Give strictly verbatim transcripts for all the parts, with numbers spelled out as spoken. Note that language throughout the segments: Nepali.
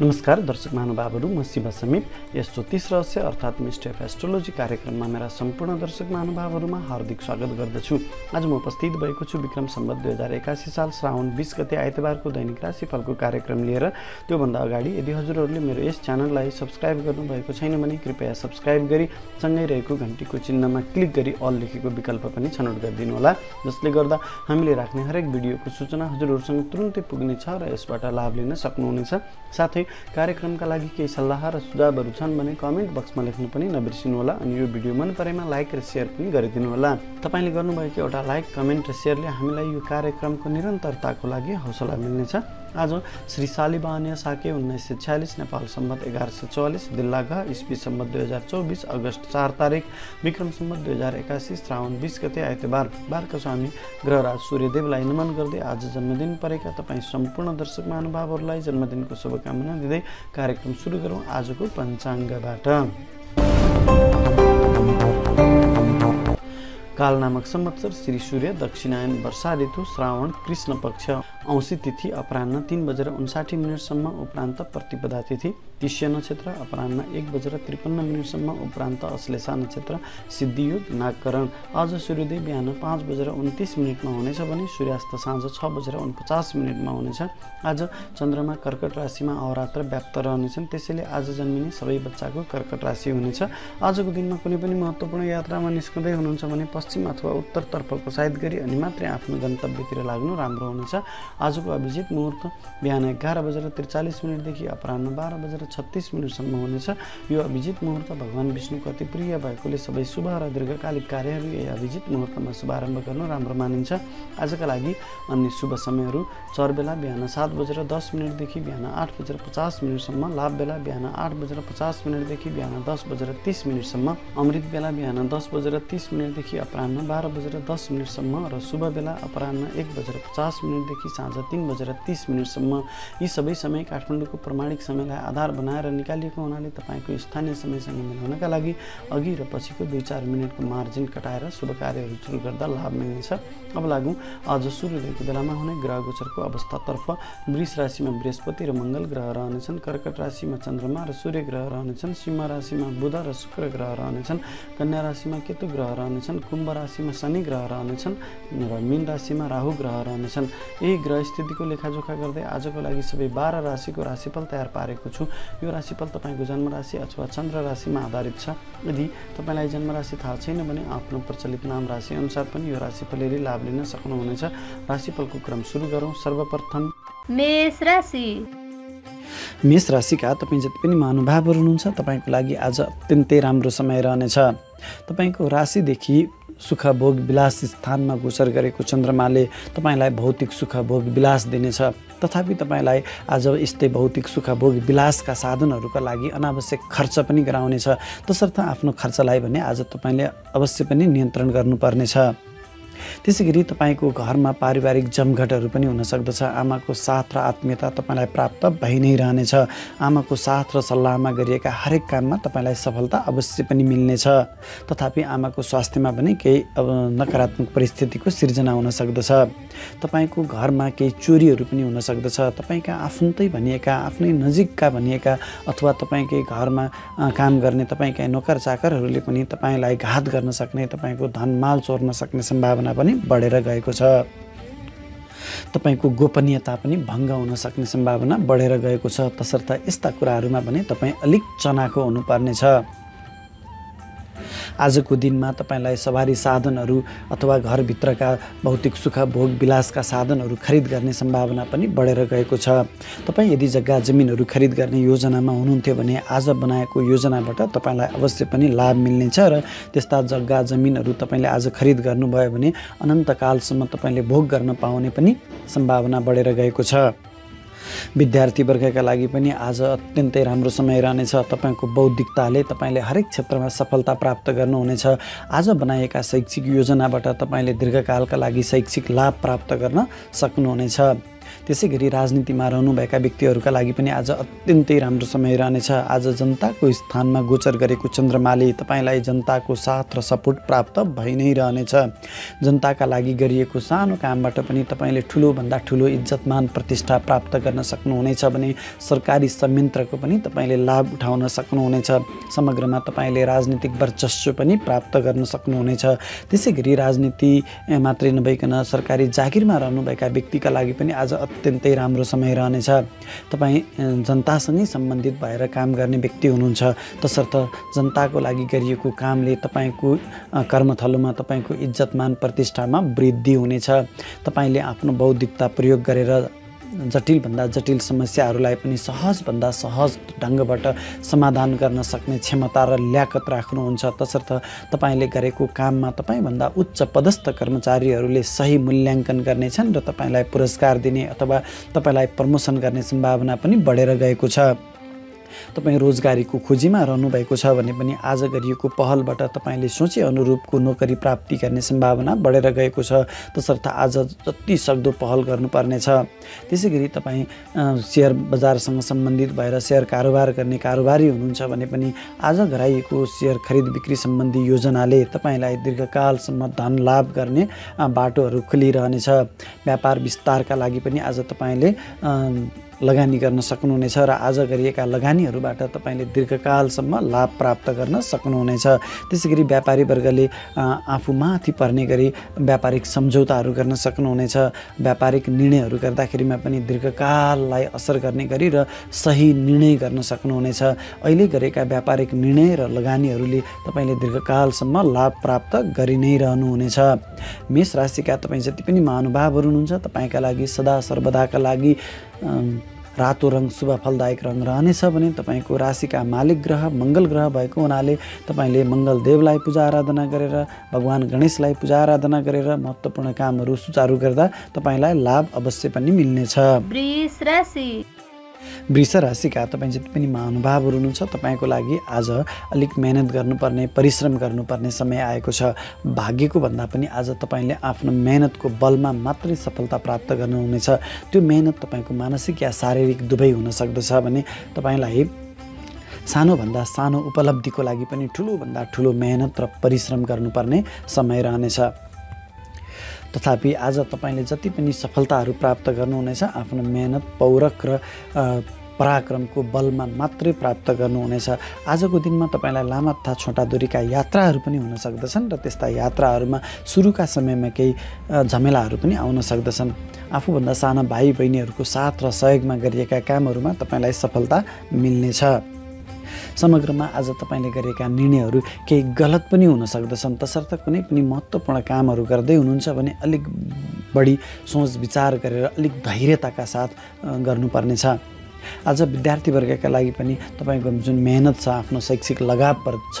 नमस्कार दर्शक महानुभावहरु, म शिव समीप। यस ज्योतिष रहस्य अर्थात मिस्ट्री अफ एस्ट्रोलोजी कार्यक्रममा मेरा सम्पूर्ण दर्शक महानुभावहरुमा हार्दिक स्वागत गर्दछु। आज म उपस्थित भएको छु विक्रम संवत दुई हजार एकासी साल श्रावण बीस गते आइतबारको दैनिक राशिफलको कार्यक्रम लिएर। त्यो भन्दा अगाडि यदि हजुरहरुले मेरो यस च्यानललाई सब्स्क्राइब गर्नु भएको छैन भने कृपया सब्स्क्राइब गरी सँगै रहेको घण्टीको चिन्हमा क्लिक गरी अल लेखेको विकल्प पनि छनोट गरिदिनु होला, जसले गर्दा हामीले राख्ने हरेक भिडियोको सूचना हजुरहरुसँग तुरुन्तै पुग्नेछ र यसबाट लाभ लिन सक्नुहुनेछ। साथै कार्यक्रम का लागि केही सल्लाह र सुझावहरु छन् भने कमेन्ट बक्समा लेख्न पनि नबिर्सिनु होला अनि यो भिडियो मन परेमा लाइक र शेयर पनि गरिदिनु होला। तपाईले गर्नुभएको एउटा लाइक, कमेन्ट र शेयरले हामीलाई यो कार्यक्रमको निरन्तरताको लागि हौसला मिल्नेछ। आज श्री सालिबानिया साके उन्नाइस सय छयालिस, नेपाल सम्बत एगार सौ चौवालीस, दिल्ला घ ईस्वी सम्बत दुई हजार चौबीस, अगस्त चार तारीख, विक्रम सम्बत दुई हजार एकासी श्रावण बीस गते आइतबार। बारका स्वामी ग्रहराज सूर्यदेवलाई नमन गर्दै आज जन्मदिन परेका तपाईँ सम्पूर्ण दर्शक महानुभावहरूलाई जन्मदिनको शुभकामना दिँदै कार्यक्रम सुरु गरौँ आजको पञ्चाङ्गबाट। काल नामक संवत्सर, श्री सूर्य, दक्षिणायन, वर्षा ऋतु, श्रावण कृष्ण पक्ष, औंसी तिथि अपराह्न तीन बजेर उन्साठी मिनटसम्म, उपरांत प्रतिपदा तिथि, तिष्य नक्षत्र अपराह्न एक बजेर त्रिपन्न मिनटसम्म, उपरांत अश्लेषा नक्षत्र, सिद्धियोग, नागकरण। आज सूर्योदय बिहान पाँच बजेर उन्तीस मिनटमा हुनेछ भने सूर्यास्त साँझ छ बजेर उनपचास मिनटमा हुनेछ। आज चन्द्रमा कर्कट राशिमा अहोरात्र व्याप्त रहनेछन्, त्यसैले आज जन्मिने सबै बच्चाको कर्कट राशि हुनेछ। आजको दिनमा कुनै पनि महत्त्वपूर्ण यात्रामा निस्कदै हुनुहुन्छ भने पश्चिम अथवा उत्तरतर्फको साइड गरी अनि मात्रै आफ्नो गन्तव्यतिर लाग्नु राम्रो हुनेछ। आजको अभिजित मुहूर्त बिहान एघार बजेर त्रिचालीस मिनटदेखि अपराह्न बाह्र बजेर छत्तीस मिनटसम्म हुनेछ। यो अभिजित मुहूर्त भगवान विष्णुको अति प्रिय भएकोले सबै शुभ र दीर्घकालिक कार्यहरू यही अभिजित मुहूर्तमा शुभारम्भ गर्नु राम्रो मानिन्छ। आजका लागि अन्य शुभ समयहरू चरबेला बिहान सात बजेर दस मिनटदेखि बिहान आठ बजेर पचास मिनटसम्म, लाभबेला बिहान आठ बजेर पचास मिनटदेखि बिहान दस बजेर तीस मिनटसम्म, अमृत बेला बिहान दस बजेर तीस मिनटदेखि अपराह्न बाह्र बजेर दस मिनटसम्म र शुभ बेला अपराह्न एक बजेर पचास मिनटदेखि साँझ तीन बजेर तीस मिनटसम्म। यी सबै समय काठमाडौँको प्रमाणिक समयलाई आधार बनाएर निकालिएको हुनाले तपाईको स्थानीय समयसँग मिलाउनका लागि अघि र पछिको दुई चार मिनटको मार्जिन कटाएर शुभ कार्यहरू सुरु गर्दा लाभ मिल्नेछ। अब लागौँ आज सूर्योदयको बेलामा हुने ग्रह गोचरको अवस्थातर्फ। वृष राशिमा बृहस्पति र मङ्गल ग्रह रहनेछन्, कर्कट राशिमा चन्द्रमा र सूर्य ग्रह रहनेछन्, सिंह राशिमा बुध र शुक्र ग्रह रहनेछन्, कन्या राशिमा केतु ग्रह रहनेछन्, कुम्भ राशिमा शनि ग्रह रहनेछन् र मीन राशिमा राहु ग्रह रहनेछन्। यही ग्रह स्थितिको लेखाजोखा गर्दै आजको लागि सबै बाह्र राशिको राशिफल तयार पारेको छु। यो राशिफल तपाईको जन्म राशि अथवा चन्द्र राशिमा आधारित छ। यदि तपाईलाई जन्म राशि थाहा छैन भने आफ्नो प्रचलित नाम राशि अनुसार पनि यो राशिफल हेरी लाभ लिन सक्नुहुनेछ। राशिफलको क्रम सुरु गरौँ। सर्वप्रथम मेष राशि। मेष राशिका तपाई जति पनि महानुभावहरू हुनुहुन्छ तपाईको लागि आज अत्यन्तै राम्रो समय रहनेछ। तपाईको राशिदेखि सुख भोग विलास स्थानमा गोचर गरेको चन्द्रमाले तपाईलाई भौतिक सुख भोग विलास दिनेछ। तथापि तपाईलाई आज यस्तै भौतिक सुख भोग विलासका साधनहरूका लागि अनावश्यक खर्च पनि गराउनेछ। तसर्थ आफ्नो खर्चलाई भने आज तपाईले अवश्य पनि नियन्त्रण गर्नुपर्नेछ। त्यसैगरी तपाईको घरमा पारिवारिक जमघटहरू पनि हुन सक्दछ। आमाको साथ र आत्मीयता तपाईलाई प्राप्त भइ नै रहनेछ। आमाको साथ र सल्लाहमा गरिएका हरेक काममा तपाईलाई सफलता अवश्य पनि मिल्नेछ। तथापि आमाको स्वास्थ्यमा पनि केही नकारात्मक परिस्थितिको सिर्जना हुन सक्दछ। तपाईको घरमा केही चोरीहरू पनि हुन सक्दछ। तपाईका आफन्तै भनिएका, आफ्नै नजिकका भनिएका अथवा तपाईँकै घरमा काम गर्ने तपाईँका नोकर चाकरहरूले पनि तपाईँलाई घात गर्न सक्ने, तपाईँको धनमाल चोर्न सक्ने सम्भावना पनि बढेर गएको छ। तपाईको गोपनीयता पनि भङ्ग हुन सक्ने सम्भावना बढेर गएको छ। तसर्थ यस्ता कुराहरूमा भने तपाईँ अलिक चनाखो हुनुपर्नेछ। आजको दिनमा तपाईलाई सवारी साधनहरू अथवा घरभित्रका भौतिक सुख भोग विलासका साधनहरू खरिद गर्ने सम्भावना पनि बढेर गएको छ। तपाईँ यदि जग्गा जमिनहरू खरिद गर्ने योजनामा हुनुहुन्थ्यो भने आज बनाएको योजनाबाट तपाईलाई अवश्य पनि लाभ मिल्नेछ र त्यस्ता जग्गा जमिनहरू तपाईले आज खरिद गर्नुभयो भने अनन्तकालसम्म तपाईले भोग गर्न पाउने पनि सम्भावना बढेर गएको छ। विद्यार्थी वर्गका लागि पनि आज अत्यन्तै राम्रो समय रहनेछ। तपाईको बौद्धिकताले तपाईले हरेक क्षेत्रमा सफलता प्राप्त गर्नुहुनेछ। आज बनाएका शैक्षिक योजनाबाट तपाईले दीर्घकालका लागि शैक्षिक लाभ प्राप्त गर्न सक्नुहुनेछ। त्यसैगरी राजनीतिमा रहनुभएका व्यक्तिहरुका लागि पनि आज अत्यन्तै राम्रो समय रहनेछ। आज जनताको स्थानमा गोचर गरेको चन्द्रमाले तपाईलाई जनताको साथ र सपोर्ट प्राप्त भइ नै रहनेछ। जनताका लागि गरिएको सानो कामबाट पनि तपाईले ठूलो भन्दा ठूलो इज्जतमान प्रतिष्ठा प्राप्त गर्न सक्नुहुनेछ भने सरकारी संयन्त्रको पनि तपाईले लाभ उठाउन सक्नुहुनेछ। समग्रमा तपाईले राजनीतिक वर्चस्व पनि प्राप्त गर्न सक्नुहुनेछ। त्यसैगरी राजनीति मात्रै नभइकन सरकारी जागिरमा रहनुभएका व्यक्तिका लागि पनि आज अत्यन्तै राम्रो समय रहनेछ। तपाई जनतासँगै सम्बन्धित भएर काम गर्ने व्यक्ति हुनुहुन्छ, तसर्थ जनताको लागि गरिएको कामले तपाईको कर्मथलोमा तपाईको इज्जतमान प्रतिष्ठामा वृद्धि हुनेछ। तपाईले आफ्नो बौद्धिकता प्रयोग गरेर जटिल भन्दा जटिल समस्याहरूलाई पनि सहज भन्दा सहज ढंगबाट समाधान गर्न सक्ने क्षमता र ल्याकत राख्नुहुन्छ। तसर्थ तपाईले गरेको काममा तपाई भन्दा उच्च पदस्थ कर्मचारीहरूले सही मूल्यांकन गर्नेछन् र तपाईलाई पुरस्कार दिने अथवा तपाईलाई प्रमोसन गर्ने सम्भावना पनि बढेर गएको छ। तपाई रोजगारीको खोजीमा रहनु भएको छ भने पनि आज गरिएको पहलबाट तपाईले सोचे अनुरूपको नोकरी प्राप्ति गर्ने सम्भावना बढेर गएको छ। तसर्थ आज जति सक्दो पहल गर्नुपर्ने छ। त्यसैगरी तपाई शेयर बजारसँग सम्बन्धित भएर शेयर कारोबार गर्ने कारोबारी हुनुहुन्छ भने पनि आज गराइएको शेयर खरीद बिक्री सम्बन्धी योजनाले तपाईलाई दीर्घकालसम्म धन लाभ गर्ने बाटोहरू खुलिरहने छ। व्यापार विस्तारका लागि पनि आज तपाईले लगानी गर्न सक्नुहुनेछ र आज गरिएका लगानीहरुबाट तपाईले दीर्घकालसम्म लाभ प्राप्त गर्न सक्नुहुनेछ। त्यसैगरी व्यापारी वर्गले आफूमाथि पर्ने गरी व्यापारिक सम्झौताहरु गर्न सक्नुहुनेछ। व्यापारिक निर्णयहरु गर्दाखेरिमा पनि दीर्घकाललाई असर गर्ने गरी र सही निर्णय गर्न सक्नुहुनेछ। अहिले गरेका व्यापारिक निर्णय र लगानीहरुले तपाईले दीर्घकालसम्म लाभ प्राप्त गरि नै रहनुहुनेछ। मेष राशिका तपाई जति पनि महानुभावहरु हुनुहुन्छ तपाईका लागि सदा सर्वदाका लागि रातो रंग शुभ फलदायक रंग रहनेछ भने तपाईको राशिका मालिक ग्रह मंगल ग्रह भएको हुनाले तपाईले मंगल देवलाई पूजा आराधना गरेर भगवान गणेशलाई पूजा आराधना गरेर महत्त्वपूर्ण कामहरू सुचारू गर्दा तपाईलाई लाभ अवश्य पनि मिल्नेछ। वृष राशि वृष राशिका तपाई जति पनि महानुभावहरु हुनुहुन्छ तपाईको लागि आज अलिक मेहनत गर्नुपर्ने परिश्रम गर्नुपर्ने समय आएको छ। भाग्यको भन्दा पनि आज तपाईले आफ्नो मेहनतको बलमा मात्रै सफलता प्राप्त गर्नुहुनेछ। त्यो मेहनत तपाईको मानसिक या शारीरिक दुवै हुन सक्दछ भने तपाईलाई सानो भन्दा सानो उपलब्धिको लागि पनि ठूलो भन्दा ठूलो मेहनत र परिश्रम गर्नुपर्ने समय रहनेछ। तथापि आज तपाईले जति पनि सफलताहरू प्राप्त गर्नुहुनेछ आफ्नो मेहनत पौरख र पराक्रमको बलमा मात्रै प्राप्त गर्नुहुनेछ। आजको दिनमा तपाईलाई लामा तथा छोटा दूरीका यात्राहरू पनि हुन सक्दछन् र त्यस्ता यात्राहरूमा सुरुका समयमा केही झमेलाहरू पनि आउन सक्दछन्। आफूभन्दा साना भाइ बहिनीहरूको साथ र सहयोगमा गरिएका कामहरूमा तपाईलाई सफलता मिल्नेछ। समग्रमा आज तपाईले गरेका निर्णयहरू केही गलत पनि हुन सक्दछन्। तसर्थ कुनै पनि महत्त्वपूर्ण कामहरू गर्दै हुनुहुन्छ भने अलिक बढी सोच विचार गरेर अलिक धैर्यताका साथ गर्नुपर्ने छ। आज विद्यार्थी वर्गका लागि पनि तपाईको जुन मेहनत छ आफ्नो शैक्षिक लगाव पर्छ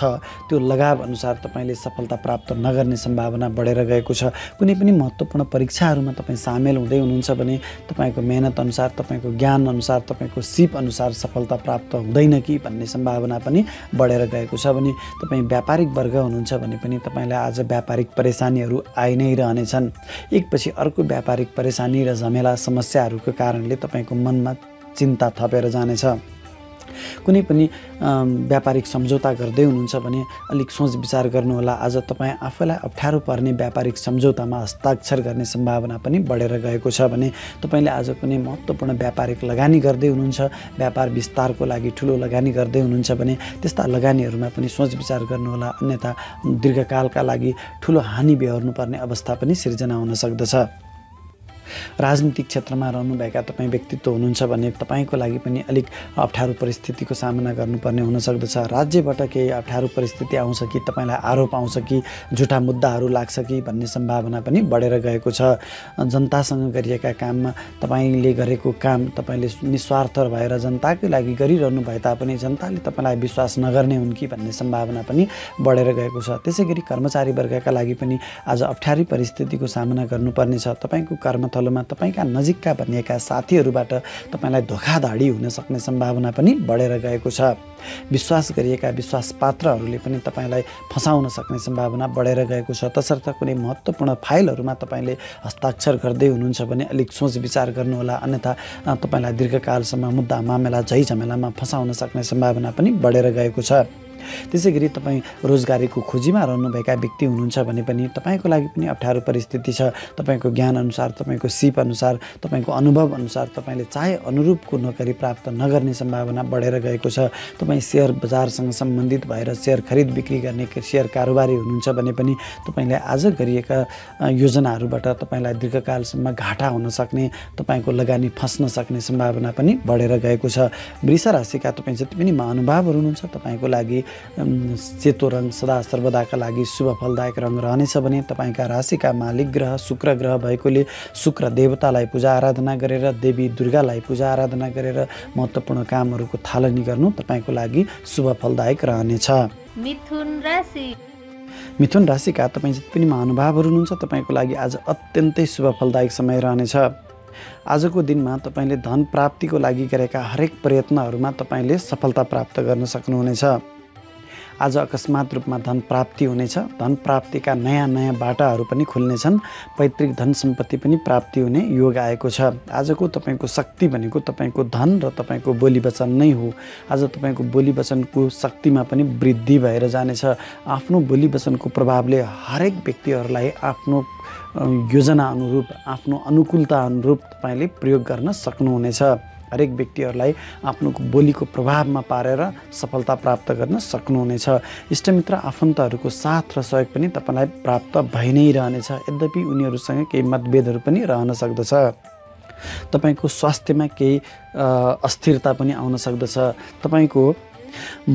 त्यो लगाव अनुसार तपाईले सफलता प्राप्त नगर्ने सम्भावना बढेर गएको छ। कुनै पनि महत्त्वपूर्ण परीक्षाहरुमा तपाई सामेल हुँदै हुनुहुन्छ भने तपाईको मेहनत अनुसार तपाईको ज्ञान अनुसार तपाईको सिप अनुसार सफलता प्राप्त हुँदैन कि भन्ने सम्भावना पनि बढेर गएको छ भने तपाई व्यापारिक वर्ग हुनुहुन्छ भने पनि तपाईलाई आज व्यापारिक परेशानीहरु आइ नै रहनेछन्। एकपछि अर्को व्यापारिक परेशानी र झमेला समस्याहरुको कारणले तपाईको मनमा चिन्ता थपेर जानेछ। कुनै पनि व्यापारिक सम्झौता गर्दै हुनुहुन्छ भने अलिक सोच विचार गर्नुहोला। आज तपाई आफूलाई अप्ठ्यारो पर्ने व्यापारिक सम्झौतामा हस्ताक्षर गर्ने सम्भावना पनि बढेर गएको छ भने तपाईले आज कुनै महत्त्वपूर्ण व्यापारिक लगानी गर्दै हुनुहुन्छ व्यापार विस्तारको लागि ठूलो लगानी गर्दै हुनुहुन्छ भने त्यस्ता लगानीहरूमा पनि सोच विचार गर्नुहोला, अन्यथा दीर्घकालका लागि ठूलो हानि बेहोर्नुपर्ने अवस्था पनि सिर्जना हुन सक्दछ। राजनीतिक क्षेत्रमा रहनुभएका तपाई व्यक्तित्व हुनुहुन्छ भने तपाईको लागि पनि अलिक अप्ठ्यारो परिस्थितिको सामना गर्नुपर्ने हुन सक्दछ। राज्यबाट केही अप्ठ्यारो परिस्थिति आउँछ कि तपाईलाई आरोप आउँछ कि झुटा मुद्दाहरू लाग्छ कि भन्ने सम्भावना पनि बढेर गएको छ। जनतासँग गरिएका काममा तपाईले गरेको काम तपाईले निस्वार्थ भएर जनताकै लागि गरिरहनु भए तापनि जनताले तपाईलाई विश्वास नगर्ने हुन् कि भन्ने सम्भावना पनि बढेर गएको छ। त्यसैगरी कर्मचारी वर्गका लागि पनि आज अप्ठ्यारो परिस्थितिको सामना गर्नुपर्ने छ। तपाईको कर्म स्थलमा तपाईका नजिकका बनेका साथीहरुबाट तपाईलाई धोखाधडी हुन सक्ने सम्भावना पनि बढेर गएको छ। विश्वास गरिएका विश्वासपात्रहरुले पनि तपाईलाई फसाउन सक्ने सम्भावना बढेर गएको छ। त्यसर्थ कुनै महत्त्वपूर्ण फाइलहरुमा तपाईले हस्ताक्षर गर्दै हुनुहुन्छ भने अलिक सोच विचार गर्नु होला, अन्यथा तपाईलाई दीर्घकालसम्म मुद्दा मामला झै झमेलामा फसाउन सक्ने सम्भावना पनि बढेर गएको छ। त्यसैगरी तपाई रोजगारीको खोजीमा रहनुभएका व्यक्ति हुनुहुन्छ भने पनि तपाईको लागि पनि अप्ठ्यारो परिस्थिति छ। तपाईको ज्ञान अनुसार, तपाईको सिप अनुसार, तपाईको अनुभव अनुसार तपाईले चाहे अनुरूपको नोकरी प्राप्त नगर्ने सम्भावना बढेर गएको छ। तपाई शेयर बजारसँग सम्बन्धित भएर शेयर खरीद बिक्री गर्ने शेयर कारोबारी हुनुहुन्छ भने पनि तपाईले आज गरिएका योजनाहरूबाट तपाईलाई दीर्घकालसम्म घाटा हुन सक्ने, तपाईको लगानी फस्न सक्ने सम्भावना पनि बढेर गएको छ। वृष राशिका तपाई जति पनि महानुभावहरु हुनुहुन्छ तपाईको लागि सेतो रंग सदा सर्वदाका लागि शुभ फलदायक रंग रहनेछ भने तपाईका राशिका मालिक ग्रह शुक्र ग्रह भएकोले शुक्र देवतालाई पूजा आराधना गरेर देवी दुर्गालाई पूजा आराधना गरेर महत्त्वपूर्ण कामहरुको थालनी गर्नु तपाईको लागि शुभ फलदायक रहनेछ। मिथुन राशि मिथुन राशिका तपाई जति पनि महानुभावहरु हुनुहुन्छ तपाईको लागि आज अत्यन्तै शुभ फलदायक समय रहनेछ। आजको दिनमा तपाईले धन प्राप्तिको लागि गरेका हरेक प्रयत्नहरुमा तपाईले सफलता प्राप्त गर्न सक्नुहुनेछ। आज अकस्मात रूपमा धन प्राप्ति हुनेछ। धन प्राप्तिका नयाँ नयाँ बाटाहरु पनि खुल्नेछन्। पैतृक धन सम्पत्ति पनि प्राप्ति हुने योग आएको छ। आजको तपाईको शक्ति भनेको तपाईको धन र तपाईको बोली वचन नै हो। आज तपाईको बोली वचनको शक्तिमा पनि वृद्धि भएर जानेछ। आफ्नो बोली वचनको प्रभावले हरेक व्यक्तिहरुलाई आफ्नो योजना अनुरूप, आफ्नो अनुकूलता अनुरूप तपाईले प्रयोग गर्न सक्नुहुनेछ। हरेक व्यक्तिहरुलाई आफ्नो बोलीको प्रभावमा पारेर सफलता प्राप्त गर्न सक्नुहुनेछ। इष्टमित्र आफन्तहरुको साथ र सहयोग पनि तपाईलाई प्राप्त भइ नै रहनेछ, यद्यपि उनीहरुसँग केही मतभेदहरु पनि रहन सक्दछ। तपाईको स्वास्थ्यमा केही अस्थिरता पनि आउन सक्दछ। तपाईको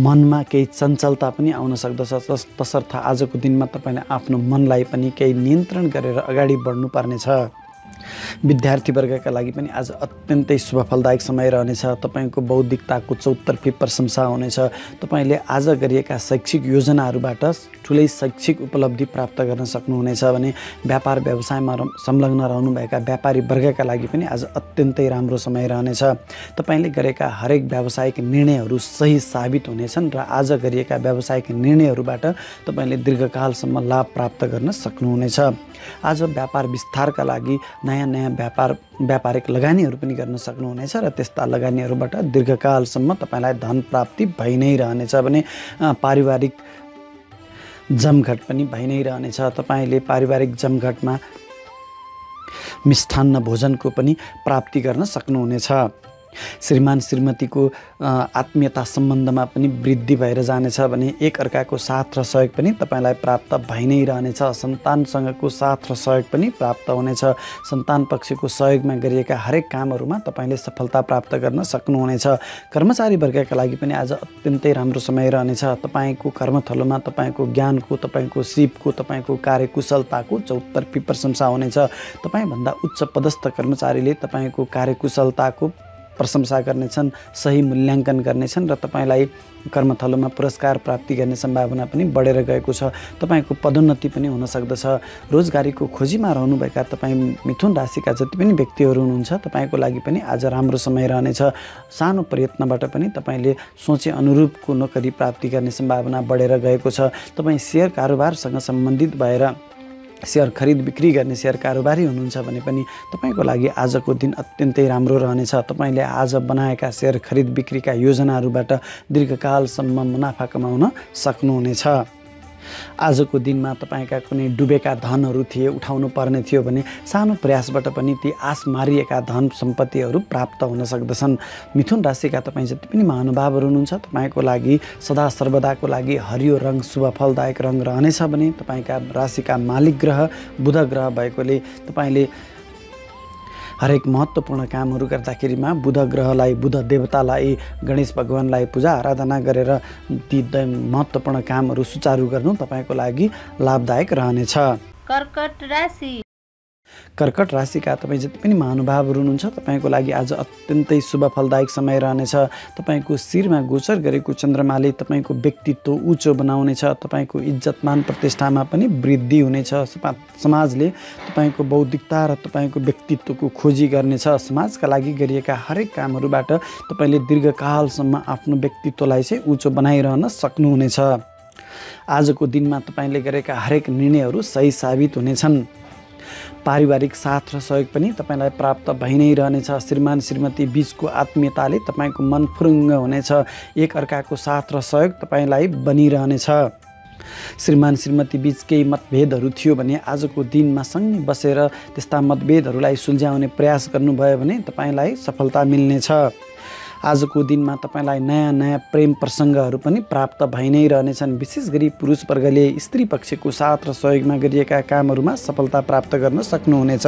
मनमा केही चञ्चलता पनि आउन सक्दछ। तसर्थ आजको दिनमा तपाईले आफ्नो मनलाई पनि केही नियन्त्रण गरेर अगाडि बढ्नु पर्नेछ। विद्यार्थी वर्गका लागि पनि आज अत्यन्तै शुभ फलदायक समय रहनेछ। तपाईको बौद्धिकताको चौतर्फी प्रशंसा हुनेछ। तपाईले आज गरिएका शैक्षिक योजनाहरूबाट ठूलै शैक्षिक उपलब्धि प्राप्त गर्न सक्नुहुनेछ भने व्यापार व्यवसायमा संलग्न रहनुभएका व्यापारी वर्गका लागि पनि आज अत्यन्तै राम्रो समय रहनेछ। तपाईले गरेका हरेक व्यावसायिक निर्णयहरू सही साबित हुनेछन् र आज गरिएका व्यावसायिक निर्णयहरूबाट तपाईले दीर्घकालसम्म लाभ प्राप्त गर्न सक्नुहुनेछ। आज व्यापार विस्तारका लागि नयाँ नयाँ व्यापार व्यापारिक लगानीहरु पनि गर्न सक्नुहुनेछ र त्यस्ता लगानीहरुबाट दीर्घकालसम्म तपाईलाई धन प्राप्ति भइ नै रहनेछ भने पारिवारिक जमघट पनि भइ नै रहनेछ। तपाईले पारिवारिक जमघटमा मिष्ठान्न भोजनको पनि प्राप्ति गर्न सक्नुहुनेछ। श्रीमान श्रीमतीको आत्मीयता सम्बन्धमा पनि वृद्धि भएर जानेछ भने एक अर्काको साथ र सहयोग पनि तपाईलाई प्राप्त भइ नै रहनेछ। सन्तानसँगको साथ र सहयोग पनि प्राप्त हुनेछ। सन्तान पक्षको सहयोगमा गरिएका हरेक कामहरुमा तपाईले सफलता प्राप्त गर्न सक्नुहुनेछ। कर्मचारी वर्गका लागि पनि आज अत्यन्तै राम्रो समय रहनेछ। तपाईको कर्मथलोमा तपाईको ज्ञानको, तपाईको सिपको, तपाईको कार्यकुशलताको चौतर्फी प्रशंसा हुनेछ। तपाईभन्दा उच्च पदस्थ कर्मचारीले तपाईको कार्यकुशलताको प्रशंसा गर्नेछन्, सही मूल्यांकन गर्नेछन् र तपाईलाई कर्मथलोमा पुरस्कार प्राप्ति गर्ने सम्भावना पनि बढेर गएको छ। तपाईको पदोन्नति पनि हुन सक्दछ। रोजगारीको खोजीमा रहनुभएका तपाई मिथुन राशिका जति पनि व्यक्तिहरु हुनुहुन्छ तपाईको लागि पनि आज राम्रो समय रहनेछ। सानो प्रयत्नबाट पनि तपाईले सोचे अनुरूपको नोकरी प्राप्ति गर्ने सम्भावना बढेर गएको छ। तपाई शेयर कारोबारसँग सम्बन्धित भएर शेयर खरीद बिक्री गर्ने शेयर कारोबारी हुनुहुन्छ भने पनि तपाईको लागि आजको दिन अत्यन्तै राम्रो रहनेछ। तपाईले आज बनाएका शेयर खरीद बिक्रीका योजनाहरूबाट दीर्घकालसम्म मुनाफा कमाउन सक्नुहुनेछ। आजको दिनमा तपाईका कुनै डुबेका धनहरु थिए, उठाउनु पर्ने थियो भने सानो प्रयासबाट पनि ती आस मारिएका धन सम्पत्तिहरु प्राप्त हुन सक्दछन्। मिथुन राशिका तपाई जति पनि महानुभावहरु हुनुहुन्छ तपाईको लागि सदा सर्वदाको लागि हरियो रंग शुभ फलदायक रंग रहनेछ भने तपाईका राशिका मालिक ग्रह बुध ग्रह भएकोले तपाईले हरेक महत्त्वपूर्ण कामहरु गर्दाखेरिमा बुध ग्रहलाई, बुध देवतालाई, गणेश भगवानलाई पूजा आराधना गरेर ती महत्त्वपूर्ण कामहरु सुचारु गर्नु तपाईको लागि लाभदायक रहनेछ। कर्कट राशि कर्कट राशिका तपाई जति पनि महानुभावहरु हुनुहुन्छ तपाईको लागि आज अत्यन्तै शुभ फलदायक समय रहनेछ। तपाईको शिरमा गोचर गरेको चन्द्रमाले तपाईको व्यक्तित्व उच्च बनाउनेछ। तपाईको इज्जतमान प्रतिष्ठामा पनि वृद्धि हुनेछ। समाजले तपाईको बौद्धिकता र तपाईको व्यक्तित्वको खोजी गर्नेछ। समाजका लागि गरिएका हरेक कामहरुबाट तपाईले दीर्घकालसम्म आफ्नो व्यक्तित्वलाई चाहिँ उच्च बनाइरहन सक्नुहुनेछ। आजको दिनमा तपाईले गरेका हरेक निर्णयहरु सही साबित हुनेछन्। पारिवारिक साथ र सहयोग पनि तपाईलाई प्राप्त भइ नै रहनेछ। श्रीमान श्रीमती बीचको आत्मीयताले तपाईको मन फुरुङ्ग हुनेछ। एक अर्काको साथ र सहयोग तपाईलाई बनिरहनेछ। श्रीमान श्रीमती बीच केही मतभेदहरू थियो भने आजको दिनमा सँगै बसेर त्यस्ता मतभेदहरूलाई सुल्झाउने प्रयास गर्नुभयो भने तपाईलाई सफलता मिल्नेछ। आजको दिनमा तपाईलाई नयाँ नयाँ प्रेम प्रसंगहरू पनि प्राप्त भइ नै रहनेछन्। विशेष गरी पुरुष वर्गले स्त्री पक्षको साथ र सहयोगमा गरिएका कामहरूमा सफलता प्राप्त गर्न सक्नुहुनेछ।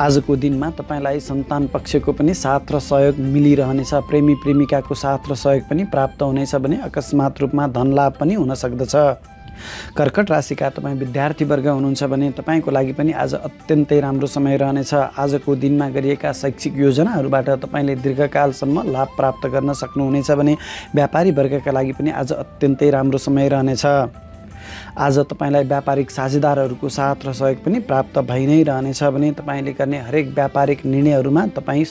आजको दिनमा तपाईलाई सन्तान पक्षको पनि साथ र सहयोग मिलिरहनेछ। प्रेमी प्रेमिकाको साथ र सहयोग पनि प्राप्त हुनेछ भने अकस्मात रूपमा धनलाभ पनि हुन सक्दछ। कर्कट राशिका तपाई विद्यार्थी वर्ग हुनुहुन्छ भने तपाईको लागि पनि आज अत्यन्तै राम्रो समय रहनेछ। आजको दिनमा गरिएका शैक्षिक योजनाहरुबाट तपाईले दीर्घकालसम्म लाभ प्राप्त गर्न सक्नुहुनेछ भने व्यापारी वर्गका लागि पनि आज अत्यन्तै राम्रो समय रहनेछ। आज तपाईलाई व्यापारिक साझेदारहरुको साथ र सहयोग पनि प्राप्त भइ नै रहनेछ भने तपाईले गर्ने हरेक व्यापारिक निर्णयहरुमा तपाई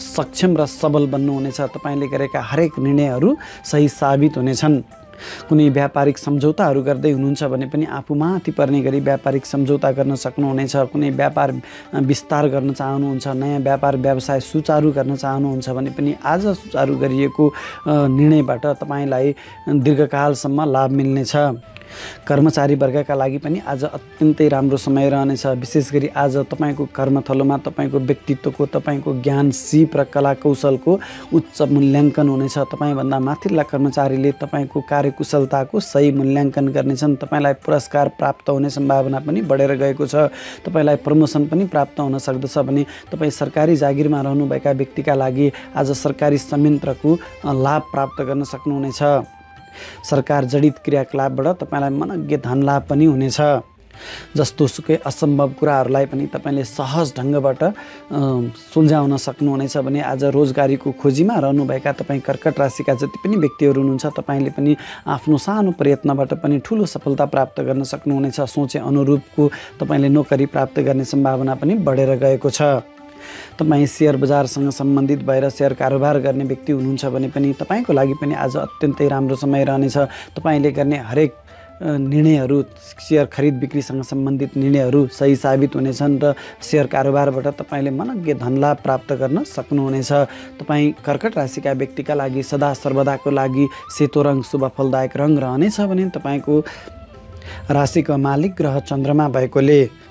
सक्षम र सबल बन्नुहुनेछ। तपाईले गरेका हरेक निर्णयहरु सही साबित हुनेछन्। कुनै व्यापारिक सम्झौताहरु गर्दै हुनुहुन्छ भने पनि आफूमाथि पर्ने गरी व्यापारिक सम्झौता गर्न सक्नुहुनेछ। कुनै व्यापार विस्तार गर्न चाहनुहुन्छ, नयाँ व्यापार व्यवसाय सुचारु गर्न चाहनुहुन्छ भने पनि आज सुचारु गरिएको निर्णयबाट तपाईलाई दीर्घकालसम्म लाभ मिल्नेछ। कर्मचारी वर्गका लागि पनि आज अत्यन्तै राम्रो समय रहनेछ। विशेष गरी आज तपाईको कर्मथलोमा तपाईको व्यक्तित्वको, तपाईको ज्ञान सिप र कला कौशलको उच्च मूल्याङ्कन हुनेछ। तपाईभन्दा माथिल्ला कर्मचारीले तपाईको कार्यकुशलताको सही मूल्याङ्कन गर्नेछन्। तपाईलाई पुरस्कार प्राप्त हुने सम्भावना पनि बढेर गएको छ। तपाईलाई प्रमोसन पनि प्राप्त हुन सक्दछ भने तपाई सरकारी जागिरमा रहनुभएका व्यक्तिका लागि आज सरकारी संयन्त्रको लाभ प्राप्त गर्न सक्नुहुनेछ। सरकार जडित क्रियाकलापबाट तपाईलाई मनज्ञ धनलाभ पनि हुनेछ। जस्तो सुकै असम्भव कुराहरूलाई पनि तपाईले सहज ढंगबाट सुल्झाउन सक्नुहुनेछ भने आज रोजगारीको खोजीमा रहनुभएका तपाई कर्कट राशिका जति पनि व्यक्तिहरु हुनुहुन्छ तपाईले पनि आफ्नो सानो प्रयत्नबाट पनि ठूलो सफलता प्राप्त गर्न सक्नुहुनेछ। सोचे अनुरूपको तपाईले नोकरी प्राप्त गर्ने सम्भावना पनि बढेर गएको छ। तपाई शेयर बजारसँग सम्बन्धित भएर शेयर कारोबार गर्ने व्यक्ति हुनुहुन्छ भने पनि तपाईको लागि पनि आज अत्यन्तै राम्रो समय रहनेछ। तपाईले गर्ने हरेक निर्णयहरु शेयर खरीद बिक्रीसँग सम्बन्धित निर्णयहरु सही साबित हुनेछन् र शेयर कारोबारबाट तपाईले मनज्ञ धनलाभ प्राप्त गर्न सक्नुहुनेछ। तपाई कर्कट राशिका व्यक्तिका लागि सदा सर्वदाको लागि सेतो रंग शुभ फलदायक रंग रहनेछ भने तपाईको राशिको मालिक ग्रह चन्द्रमा भएकोले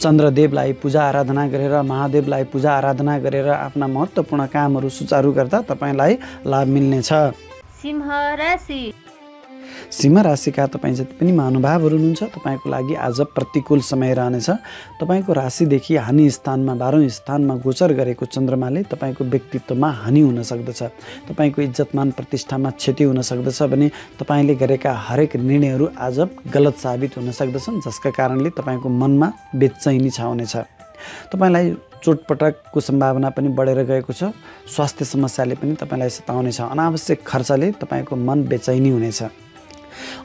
चन्द्रदेवलाई पूजा आराधना गरेर, महादेवलाई पूजा आराधना गरेर आफ्ना महत्त्वपूर्ण कामहरु सुचारु गर्दा तपाईलाई लाभ मिल्नेछ। सिंह राशि सिंह राशिका तपाई जति पनि महानुभावहरु हुनुहुन्छ तपाईको लागि आज प्रतिकूल समय रहनेछ। तपाईको राशिदेखि हानि स्थानमा बाह्रौं स्थानमा गोचर गरेको चन्द्रमाले तपाईको व्यक्तित्वमा हानि हुन सक्दछ। तपाईको इज्जतमान प्रतिष्ठामा क्षति हुन सक्दछ भने तपाईले गरेका हरेक निर्णयहरु आज गलत साबित हुन सक्दछन्, जसका कारणले तपाईको मनमा बेचैनी छाउनेछ। तपाईलाई चोटपटकको सम्भावना पनि बढेर गएको छ। स्वास्थ्य समस्याले पनि तपाईलाई सताउनेछ। अनावश्यक खर्चले तपाईको मन बेचैनी हुनेछ।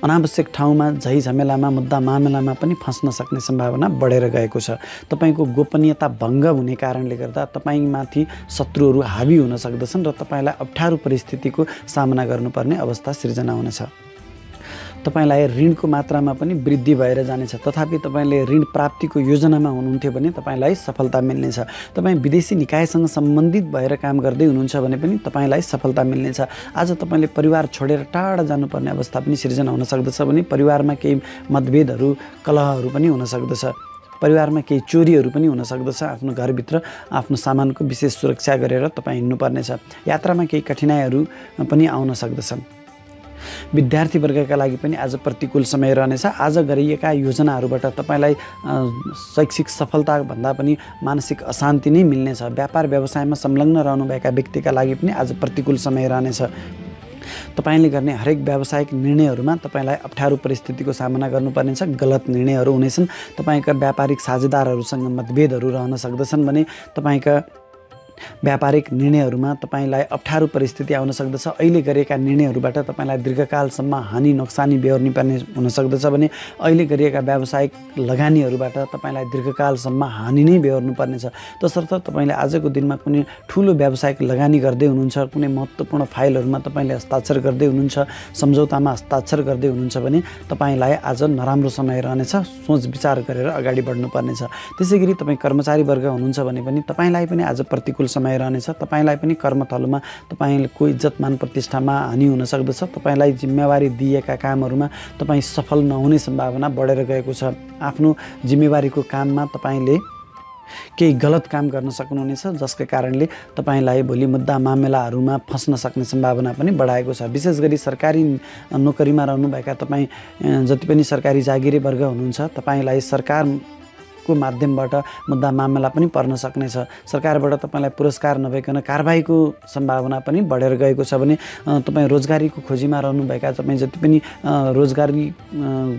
अनावश्यक ठाउँमा झै झमेलामा मुद्दा मामलामा पनि फस्न सक्ने सम्भावना बढेर गएको छ। तपाईको गोपनीयता भंग हुने कारणले गर्दा तपाईमाथि शत्रुहरू हावी हुन सक्दछन् र तपाईलाई अप्ठ्यारो परिस्थितिको सामना गर्नुपर्ने अवस्था सिर्जना हुनेछ। तपाईलाई ऋणको मात्रामा पनि वृद्धि भएर जानेछ। तथापि तपाईले ऋण प्राप्तिको योजनामा हुनुहुन्थ्यो भने तपाईलाई सफलता मिल्नेछ। तपाई विदेशी निकायसँग सम्बन्धित भएर काम गर्दै हुनुहुन्छ भने पनि तपाईलाई सफलता मिल्नेछ। आज तपाईले परिवार छोडेर टाढा जानुपर्ने अवस्था पनि सिर्जना हुन सक्दछ भने परिवारमा केही मतभेदहरू, कलहहरू पनि हुन सक्दछ। परिवारमा केही चोरीहरू पनि हुन सक्दछ। आफ्नो घरभित्र आफ्नो सामानको विशेष सुरक्षा गरेर तपाई हिँड्नुपर्नेछ। यात्रामा केही कठिनाइहरू पनि आउन सक्दछन्। विद्यार्थी वर्गका लागि पनि आज प्रतिकूल समय रहनेछ। आज गरिएका योजनाहरुबाट तपाईलाई शैक्षिक सफलता भन्दा पनि मानसिक अशान्ति नै मिल्नेछ। व्यापार व्यवसायमा संलग्न रहनुभएका व्यक्तिका लागि पनि आज प्रतिकूल समय रहनेछ। तपाईले गर्ने हरेक व्यावसायिक निर्णयहरुमा तपाईलाई अप्ठ्यारो परिस्थितिको सामना गर्नुपर्ने छ। गलत निर्णयहरु हुनेछन्। तपाईका व्यापारिक साझेदारहरुसँग मतभेदहरु रहन सक्दछन् भने तपाईका व्यापारिक निर्णयहरुमा तपाईलाई अप्ठ्यारो परिस्थिति आउन सक्दछ। अहिले गरेका निर्णयहरुबाट तपाईलाई दीर्घकालसम्म हानि नोक्सानी बेहोर्न पर्ने हुन सक्दछ भने अहिले गरिएका व्यावसायिक लगानीहरुबाट तपाईलाई दीर्घकालसम्म हानि नै बेहोर्न पर्ने छ। त्यसर्थ तपाईले आजको दिनमा कुनै ठूलो व्यावसायिक लगानी गर्दै हुनुहुन्छ, कुनै महत्त्वपूर्ण फाइलहरुमा तपाईले हस्ताक्षर गर्दै हुनुहुन्छ, सम्झौतामा हस्ताक्षर गर्दै हुनुहुन्छ भने तपाईलाई आज नराम्रो समय रहने छ। सोच विचार गरेर अगाडि बढ्नु पर्ने छ। त्यसैगरी तपाई कर्मचारी वर्ग हुनुहुन्छ भने पनि तपाईलाई पनि आज प्रतिकूल समय रहनेछ। तपाईलाई पनि कर्मथलमा तपाईको इज्जत मान प्रतिष्ठामा हानि हुन सक्दछ। तपाईलाई जिम्मेवारी दिएका कामहरुमा तपाई सफल नहुने सम्भावना बढेर गएको छ। आफ्नो जिम्मेवारीको काममा तपाईले केही गलत काम गर्न सक्नुहुनेछ, जसका कारणले तपाईलाई भोलि मुद्दा मामलाहरुमा फस्न सक्ने सम्भावना पनि बढाएको छ। विशेष गरी सरकारी नोकरीमा रहनुभएका तपाई जति पनि सरकारी जागिरे वर्ग हुनुहुन्छ तपाईलाई सरकार को माध्यमबाट मुद्दा मामला पनि पर्न सक्ने छ। सरकारबाट तपाईलाई पुरस्कार नभएकन कारबाहीको सम्भावना पनि बढेर गएको छ भने तपाई रोजगारीको खोजीमा रहनुभएका तपाई जति पनि रोजगारी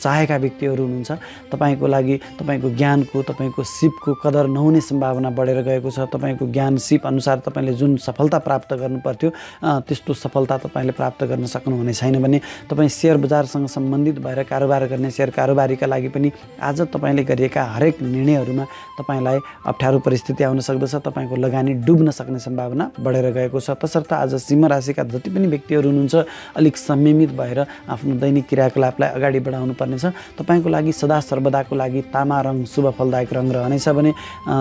चाहेका व्यक्तिहरु हुनुहुन्छ तपाईको लागि तपाईको ज्ञानको तपाईको सिपको कदर नहुने सम्भावना बढेर गएको छ। तपाईको ज्ञान सिप अनुसार तपाईले जुन सफलता प्राप्त गर्नुपर्थ्यो त्यस्तो सफलता तपाईले प्राप्त गर्न सक्नुहुने छैन भने तपाई शेयर बजारसँग सम्बन्धित भएर कारोबार गर्ने शेयर कारोबारीका लागि पनि आज तपाईले गरिएका हरेक निर्णयहरुमा तपाईलाई अप्ठ्यारो परिस्थिति आउन सक्दछ। तपाईको लगानी डुब्न सक्ने सम्भावना बढेर गएको छ। त्यसर्थ आज सिंह राशिका जति पनि व्यक्तिहरु हुनुहुन्छ अलिक संयमित भएर आफ्नो दैनिक क्रियाकलापलाई अगाडि बढाउनु तपाईको लागि सदा सर्वदाको लागि तामा रंग शुभ फलदायक रंग रहनेछ भने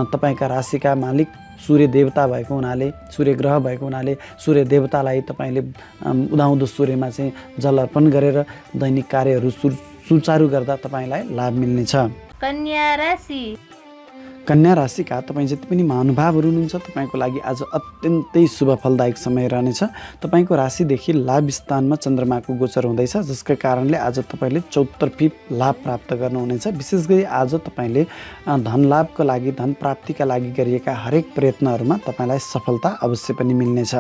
तपाईका राशिका मालिक सूर्य देवता भएको हुनाले सूर्य ग्रह भएको हुनाले सूर्य देवतालाई तपाईले उदाउँदो सूर्यमा चाहिँ जल अर्पण गरेर दैनिक कार्यहरु सुचारु गर्दा तपाईलाई लाभ मिल्नेछ। कन्या राशि कन्या राशिका तपाई जति पनि महानुभावहरु हुनुहुन्छ तपाईको लागि आज अत्यन्तै शुभ फलदायक समय रहनेछ। तपाईको राशि देखि लाभ स्थानमा चन्द्रमाको गोचर हुँदैछ, जसका कारणले आज तपाईले चौतर्फी लाभ प्राप्त गर्नुहुनेछ। विशेष गरी आज तपाईले धन लाभको लागि धन प्राप्तिका लागि गरिएका हरेक प्रयत्नहरुमा तपाईलाई सफलता अवश्य पनि मिल्नेछ।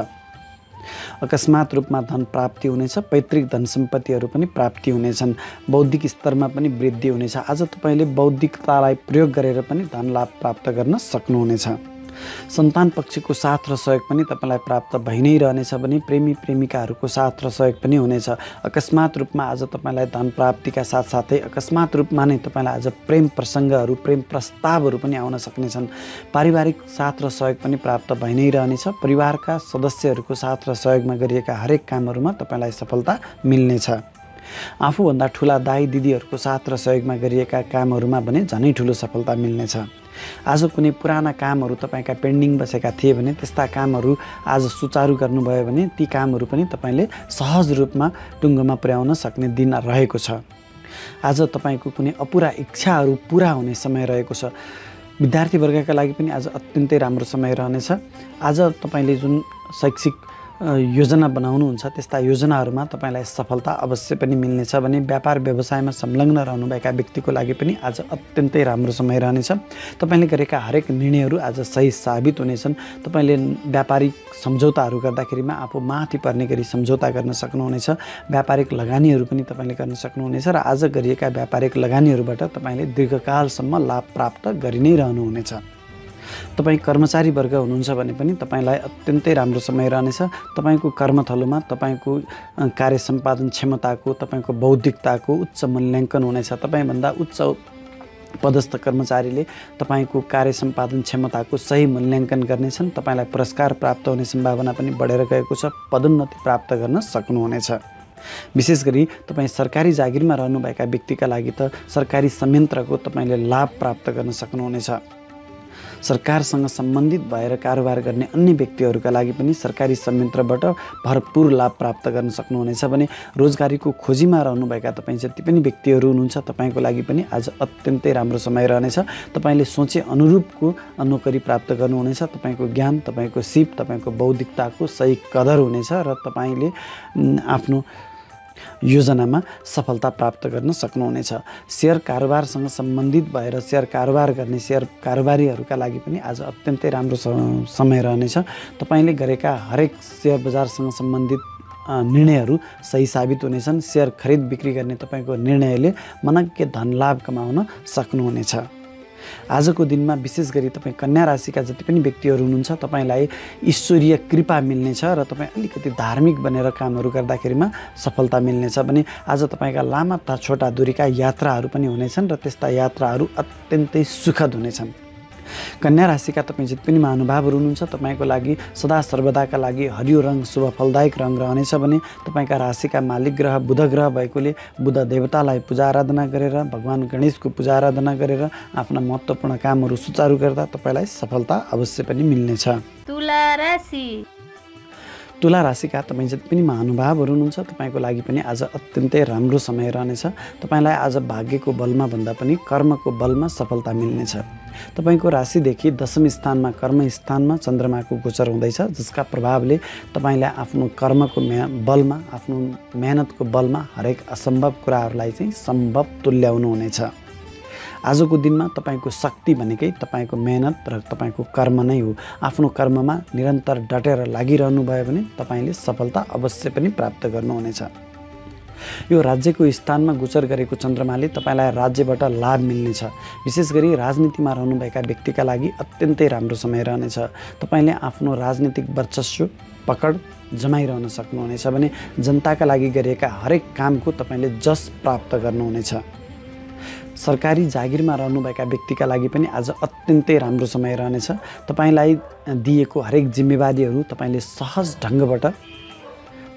अकस्मात रूपमा धन प्राप्ति हुनेछ। पैतृक धन सम्पत्तिहरु पनि प्राप्ति हुनेछन्। बौद्धिक स्तरमा पनि वृद्धि हुनेछ। आज तपाईले बौद्धिकतालाई प्रयोग गरेर पनि धन लाभ प्राप्त गर्न सक्नुहुनेछ। सन्तान पक्षको साथ र सहयोग पनि तपाईलाई प्राप्त भइ नै रहनेछ भने प्रेमी प्रेमिकाहरुको साथ र सहयोग पनि हुनेछ। अकस्मात रूपमा आज तपाईलाई धन प्राप्तिका साथसाथै अकस्मात रूपमा नै तपाईलाई आज प्रेम प्रसंगहरु प्रेम प्रस्तावहरु पनि आउन सक्नेछन्। पारिवारिक साथ र सहयोग पनि प्राप्त भइ नै रहनेछ। परिवारका सदस्यहरुको साथ र सहयोगमा गरिएका हरेक कामहरुमा तपाईलाई सफलता मिल्नेछ। आफू भन्दा ठूला दाइ दिदीहरुको साथ र सहयोगमा गरिएका कामहरुमा भने झनै ठूलो सफलता मिल्नेछ। आज कुनै पुराना कामहरु तपाईका पेन्डिङ बसेका थिए भने त्यस्ता कामहरु आज सुचारु गर्नुभयो भने ती कामहरु पनि तपाईले सहज रूपमा टुंगोमा पुर्याउन सक्ने दिन रहेको छ। आज तपाईको कुनै अपुरा इच्छाहरु पूरा हुने समय रहेको छ। विद्यार्थी वर्गका लागि पनि आज अत्यन्तै राम्रो समय रहनेछ। आज तपाईले जुन शैक्षिक योजना बनाउनुहुन्छ त्यस्ता योजनाहरुमा तपाईलाई सफलता अवश्य पनि मिल्नेछ भने व्यापार व्यवसायमा संलग्न रहनुभएका व्यक्तिको लागि पनि आज अत्यन्तै राम्रो समय रहनेछ। तपाईले गरेका हरेक निर्णयहरु आज सही साबित हुनेछन्। तपाईले व्यापारिक सम्झौताहरु गर्दाखेरिमा आफू माथि पर्ने गरी सम्झौता गर्न सक्नुहुनेछ। व्यापारिक लगानीहरु पनि तपाईले गर्न सक्नुहुनेछ र आज गरिएका व्यापारिक लगानीहरुबाट तपाईले दीर्घकालसम्म लाभ प्राप्त गरि नै रहनुहुनेछ। तपाई कर्मचारी वर्ग हुनुहुन्छ भने पनि तपाईलाई अत्यन्तै राम्रो समय रहनेछ। तपाईको कर्मथलमा तपाईको कार्य सम्पादन क्षमताको तपाईको बौद्धिकताको उच्च मूल्याङ्कन हुनेछ। तपाई भन्दा उच्च पदस्थ कर्मचारीले तपाईको कार्य सम्पादन क्षमताको सही मूल्याङ्कन गर्नेछन्। तपाईलाई पुरस्कार प्राप्त हुने सम्भावना पनि बढेर गएको छ। पदोन्नति प्राप्त गर्न सक्नुहुनेछ। विशेष गरी तपाई सरकारी जागिरमा रहनुभएका व्यक्तिका लागि त सरकारी संयन्त्रको तपाईले लाभ प्राप्त गर्न सक्नुहुनेछ। सरकारसँग सम्बन्धित भएर कारोबार गर्ने अन्य व्यक्तिहरुका लागि पनि सरकारी संयन्त्रबाट भरपूर लाभ प्राप्त गर्न सक्नुहुनेछ भने रोजगारीको खोजीमा रहनुभएका तपाई जति पनि व्यक्तिहरु हुनुहुन्छ तपाईको लागि पनि आज अत्यन्तै राम्रो समय रहनेछ। तपाईले सोचे अनुरूपको नोकरी प्राप्त गर्नुहुनेछ। तपाईको ज्ञान तपाईको सिप तपाईको बौद्धिकताको सही कदर हुनेछ र तपाईले आफ्नो योजनामा सफलता प्राप्त गर्न सक्नुहुनेछ। शेयर कारोबारसँग सम्बन्धित भएर शेयर कारोबार गर्ने शेयर कारोबारीहरुका लागि पनि आज अत्यन्तै राम्रो समय रहनेछ। तपाईले गरेका हरेक शेयर बजारसँग सम्बन्धित निर्णयहरु सही साबित हुनेछन्। शेयर खरिद बिक्री गर्ने तपाईको निर्णयले मनक्के धन लाभ कमाउन सक्नुहुनेछ। आजको दिनमा विशेष गरी तपाई कन्या राशिका जति पनि व्यक्तिहरु हुनुहुन्छ तपाईलाई ईश्वरीय कृपा मिल्नेछ र तपाई अलिकति धार्मिक बनेर कामहरु गर्दाखेरिमा सफलता मिल्नेछ भने आज तपाईका लामा तथा छोटा दूरीका यात्राहरु पनि हुनेछन् र त्यस्ता यात्राहरु अत्यन्तै सुखद हुनेछन्। कन्या राशिका तपाई जति पनि महानुभावहरु हुनुहुन्छ तपाईको लागि सदा सर्वदाका लागि हरियो रंग शुभ फलदायक रंग रहनेछ भने तपाईका राशिका मालिक ग्रह बुध ग्रह भएकोले बुध देवतालाई पूजा आराधना गरेर भगवान गणेशको पूजा आराधना गरेर आफ्ना महत्त्वपूर्ण कामहरु सुचारु गर्दा तपाईलाई सफलता अवश्य पनि मिल्नेछ। तुला राशि तुला राशिका तपाई जति पनि महानुभावहरु हुनुहुन्छ तपाईको लागि पनि आज अत्यन्तै राम्रो समय रहनेछ। तपाईलाई आज भाग्यको बलमा भन्दा पनि कर्मको बलमा सफलता मिल्नेछ। तपाईको राशिदेखि दशम स्थानमा कर्म स्थानमा चन्द्रमाको गोचर हुँदैछ जसका प्रभावले तपाईलाई आफ्नो कर्मको बलमा आफ्नो मेहनतको बलमा हरेक असम्भव कुराहरूलाई चाहिँ सम्भव तुल्याउनु हुनेछ। आजको दिनमा तपाईको शक्ति भनेकै तपाईको मेहनत र तपाईको कर्म नै हो। आफ्नो कर्ममा निरन्तर डटेर लागिरहनु भयो भने तपाईले सफलता अवश्य पनि प्राप्त गर्नुहुनेछ। यो राज्यको स्थानमा गोचर गरेको चन्द्रमाले तपाईलाई राज्यबाट लाभ मिल्नेछ। विशेष गरी राजनीतिमा रहनुभएका व्यक्तिका लागि अत्यन्तै राम्रो समय रहनेछ। तपाईले आफ्नो राजनीतिक वर्चस्व पकड जमाइरहन सक्नुहुनेछ भने जनताका लागि गरेका हरेक कामको तपाईले जस प्राप्त गर्नुहुनेछ। सरकारी जागिरमा रहनुभएका व्यक्तिका लागि पनि आज अत्यन्तै राम्रो समय रहनेछ। तपाईलाई दिएको हरेक जिम्मेवारीहरू तपाईले सहज ढंगबाट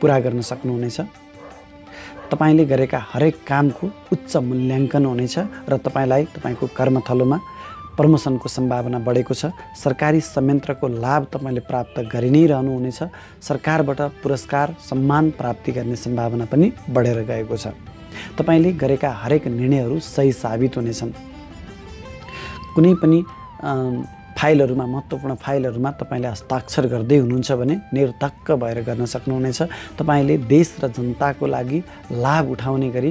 पूरा गर्न सक्नुहुनेछ। तपाईले गरेका हरेक कामको उच्च मूल्याङ्कन हुनेछ र तपाईलाई तपाईको कर्मथलोमा प्रमोसनको सम्भावना बढेको छ। सरकारी संयन्त्रको लाभ तपाईले प्राप्त गरि नै रहनु हुनेछ। सरकारबाट पुरस्कार सम्मान प्राप्ति गर्ने सम्भावना पनि बढेर गएको छ। तपाईले गरेका हरेक निर्णयहरू सही साबित हुनेछन्। कुनै पनि फाइलहरुमा महत्त्वपूर्ण फाइलहरुमा तपाईले हस्ताक्षर गर्दै हुनुहुन्छ भने निर्धक्क भएर गर्न सक्नुहुनेछ। तपाईले देश र जनताको लागि लाभ उठाउने गरी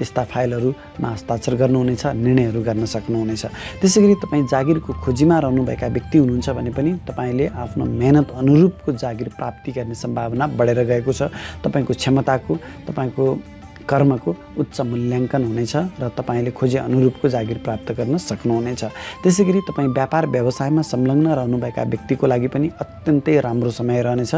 त्यस्ता फाइलहरुमा हस्ताक्षर गर्नुहुनेछ, निर्णयहरु गर्न सक्नुहुनेछ। त्यसैगरी तपाई जागिरको खोजीमा रहनुभएका व्यक्ति हुनुहुन्छ भने पनि तपाईले आफ्नो मेहनत अनुरूपको जागिर प्राप्ति गर्ने सम्भावना बढेर गएको छ। तपाईको क्षमताको तपाईको कर्मको उच्च मूल्याङ्कन हुनेछ र तपाईले खोजे अनुरूपको जागिर प्राप्त गर्न सक्नुहुनेछ। त्यसैगरी तपाई व्यापार व्यवसायमा संलग्न रहनुभएका व्यक्तिको लागि पनि अत्यन्तै राम्रो समय रहनेछ।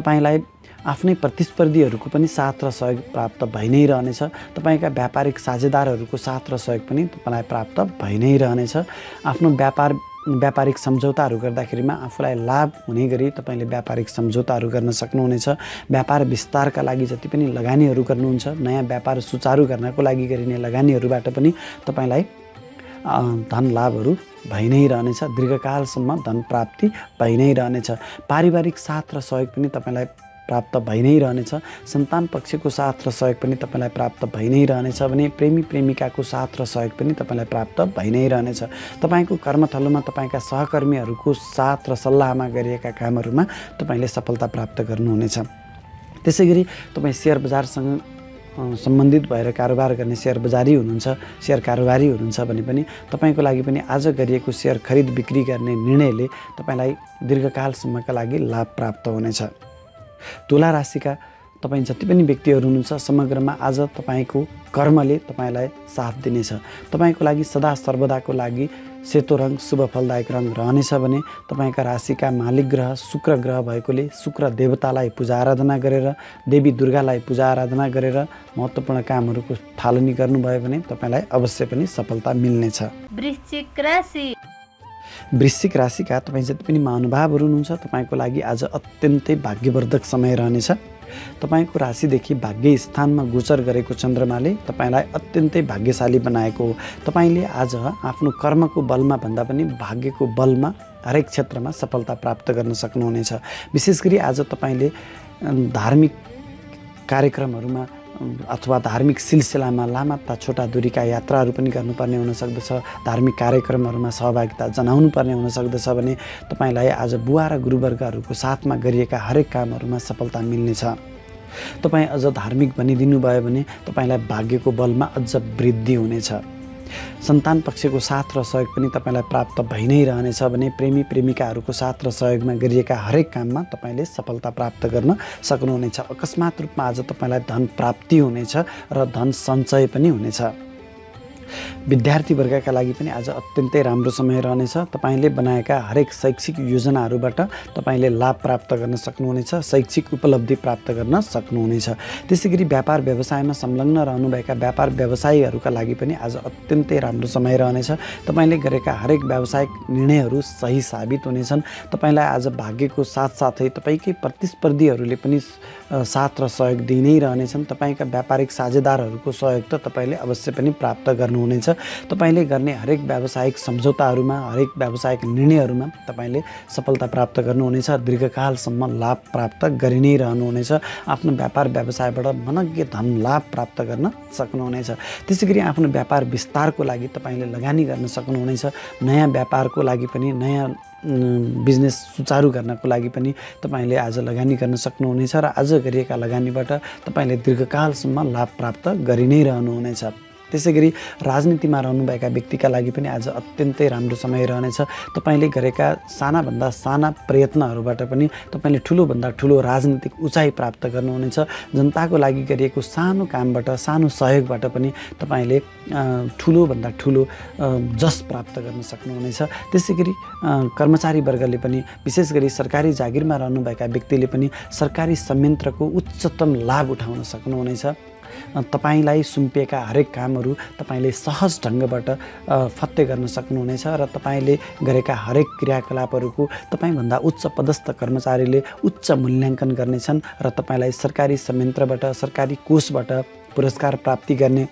तपाईलाई आफ्नै प्रतिस्पर्धीहरूको पनि साथ र सहयोग प्राप्त भइ नै रहनेछ। तपाईका व्यापारिक साझेदारहरूको साथ र सहयोग पनि तपाईलाई प्राप्त भइ नै रहनेछ। आफ्नो व्यापार व्यापारिक सम्झौताहरू गर्दाखेरिमा आफूलाई लाभ हुने गरी तपाईले व्यापारिक सम्झौताहरू गर्न सक्नुहुनेछ। व्यापार विस्तारका लागि जति पनि लगानीहरू गर्नुहुन्छ नयाँ व्यापार सुचारु गर्नको लागि गरिने लगानीहरूबाट पनि तपाईलाई धन लाभहरू भइ नै रहनेछ। दीर्घकालसम्म धन प्राप्ति भइ नै रहनेछ। पारिवारिक साथ र सहयोग पनि तपाईलाई प्राप्त भइ नै रहनेछ। सन्तान पक्षको साथ र सहयोग पनि तपाईलाई प्राप्त भइ नै रहनेछ भने प्रेमी प्रेमिकाको साथ र सहयोग पनि तपाईलाई प्राप्त भइ नै रहनेछ। तपाईको कर्मथलोमा तपाईका सहकर्मीहरूको साथ र सल्लाहमा गरिएका कामहरुमा तपाईले सफलता प्राप्त गर्नुहुनेछ। त्यसैगरी तपाई शेयर बजारसँग सम्बन्धित भएर कारोबार गर्ने शेयर बजारी हुनुहुन्छ, शेयर कारोबारी हुनुहुन्छ भने पनि तपाईको लागि पनि आज गरिएको शेयर खरिद बिक्री गर्ने निर्णयले तपाईलाई दीर्घकालसम्मका लागि लाभ प्राप्त हुनेछ। तुला राशिका तपाई जति पनि व्यक्तिहरु हुनुहुन्छ समग्रमा आज तपाईको कर्मले तपाईलाई साथ दिनेछ। तपाईको लागि सदा सर्वदाको लागि सेतो रंग शुभ फलदायक रंग रहनेछ भने तपाईका राशिका मालिक ग्रह शुक्र ग्रह भएकोले शुक्र देवतालाई पूजा आराधना गरेर देवी दुर्गालाई पूजा आराधना गरेर महत्त्वपूर्ण कामहरुको थालनी गर्नुभयो भने तपाईलाई अवश्य पनि सफलता मिल्नेछ। वृश्चिक राशि वृश्चिक राशिका तपाई जति पनि महानुभावहरु हुनुहुन्छ तपाईको लागि आज अत्यन्तै भाग्यवर्धक समय रहनेछ। तपाईको राशिदेखि भाग्य स्थानमा गोचर गरेको चन्द्रमाले तपाईलाई अत्यन्तै भाग्यशाली बनाएको हो। तपाईले आज आफ्नो कर्मको बलमा भन्दा पनि भाग्यको बलमा हरेक क्षेत्रमा सफलता प्राप्त गर्न सक्नुहुनेछ। विशेष गरी आज तपाईले धार्मिक कार्यक्रमहरुमा अथवा धार्मिक सिलसिलामा लामा तथा छोटा दूरीका यात्राहरू पनि गर्नुपर्ने हुन सक्दछ। धार्मिक कार्यक्रमहरूमा सहभागिता जनाउनु पर्ने हुन सक्दछ भने तपाईलाई आज बुवा र गुरुवर्गहरूको साथमा गरिएका हरेक कामहरूमा सफलता मिल्नेछ। तपाईँ अझ धार्मिक बनिदिनु भयो भने तपाईलाई भाग्यको बलमा अझ वृद्धि हुनेछ। संतान पक्षको साथ र सहयोग पनि तपाईलाई प्राप्त भइ नै रहनेछ भने प्रेमी प्रेमिकाहरुको साथ र सहयोगमा गरिएका हरेक काममा तपाईले सफलता प्राप्त गर्न सक्नुहुनेछ। अकस्मात रूपमा आज तपाईलाई धन प्राप्ति हुनेछ र धन सञ्चय पनि हुनेछ। विद्यार्थी वर्गका लागि पनि आज अत्यन्तै राम्रो समय रहनेछ। तपाईले बनाएका हरेक शैक्षिक योजनाहरुबाट तपाईले लाभ प्राप्त गर्न सक्नुहुनेछ, शैक्षिक उपलब्धि प्राप्त गर्न सक्नुहुनेछ। त्यसैगरी व्यापार व्यवसायमा संलग्न रहनुभएका व्यापार व्यवसायीहरुका लागि पनि आज अत्यन्तै राम्रो समय रहनेछ। तपाईले गरेका हरेक व्यावसायिक निर्णयहरु सही साबित हुनेछन्। तपाईलाई आज भाग्यको साथसाथै तपाईकै प्रतिस्पर्धीहरुले पनि साथ र सहयोग दिइनै रहनेछन्। तपाईका व्यापारिक साझेदारहरुको सहयोग त तपाईले अवश्य पनि प्राप्त गर्नुहुनेछ। तपाईले गर्ने हरेक व्यावसायिक सम्झौताहरुमा, हरेक व्यावसायिक निर्णयहरुमा तपाईले सफलता प्राप्त गर्नुहुनेछ। दीर्घकालसम्म लाभ प्राप्त गरि नै रहनुहुनेछ। आफ्नो व्यापार व्यवसायबाट मनग्गे धन लाभ प्राप्त गर्न सक्नुहुनेछ। त्यसैगरी आफ्नो व्यापार विस्तारको लागि तपाईले लगानी गर्न सक्नुहुनेछ। नयाँ व्यापारको लागि पनि, नयाँ बिजनेस सुचारू गर्नको लागि पनि तपाईले आज लगानी गर्न सक्नुहुनेछ र आज गरिएका लगानीबाट तपाईले दीर्घकालसम्म लाभ प्राप्त गरि नै रहनुहुनेछ। त्यसैगरी राजनीतिमा रहनुभएका व्यक्तिका लागि पनि आज अत्यन्तै राम्रो समय रहनेछ। तपाईले गरेका साना भन्दा साना प्रयत्नहरुबाट पनि तपाईले ठूलो भन्दा ठूलो राजनीतिक उचाइ प्राप्त गर्नुहुनेछ। जनताको लागि गरिएको सानो कामबाट, सानो सहयोगबाट पनि तपाईले ठूलो भन्दा ठूलो जस प्राप्त गर्न सक्नुहुनेछ। त्यसैगरी कर्मचारी वर्गले पनि, विशेष गरी सरकारी जागिरमा रहनुभएका व्यक्तिले पनि सरकारी संयन्त्रको उच्चतम लाभ उठाउन सक्नुहुनेछ। तपाईलाई सुम्पिएका हरेक कामहरु तपाईले सहज ढंगबाट फत्ते गर्न सक्नुहुनेछ र तपाईले गरेका हरेक क्रियाकलापहरुको तपाईभन्दा उच्च पदस्थ कर्मचारीले उच्च मूल्यांकन गर्नेछन् र तपाईलाई सरकारी संयन्त्रबाट, सरकारी कोषबाट पुरस्कार प्राप्ति गर्ने,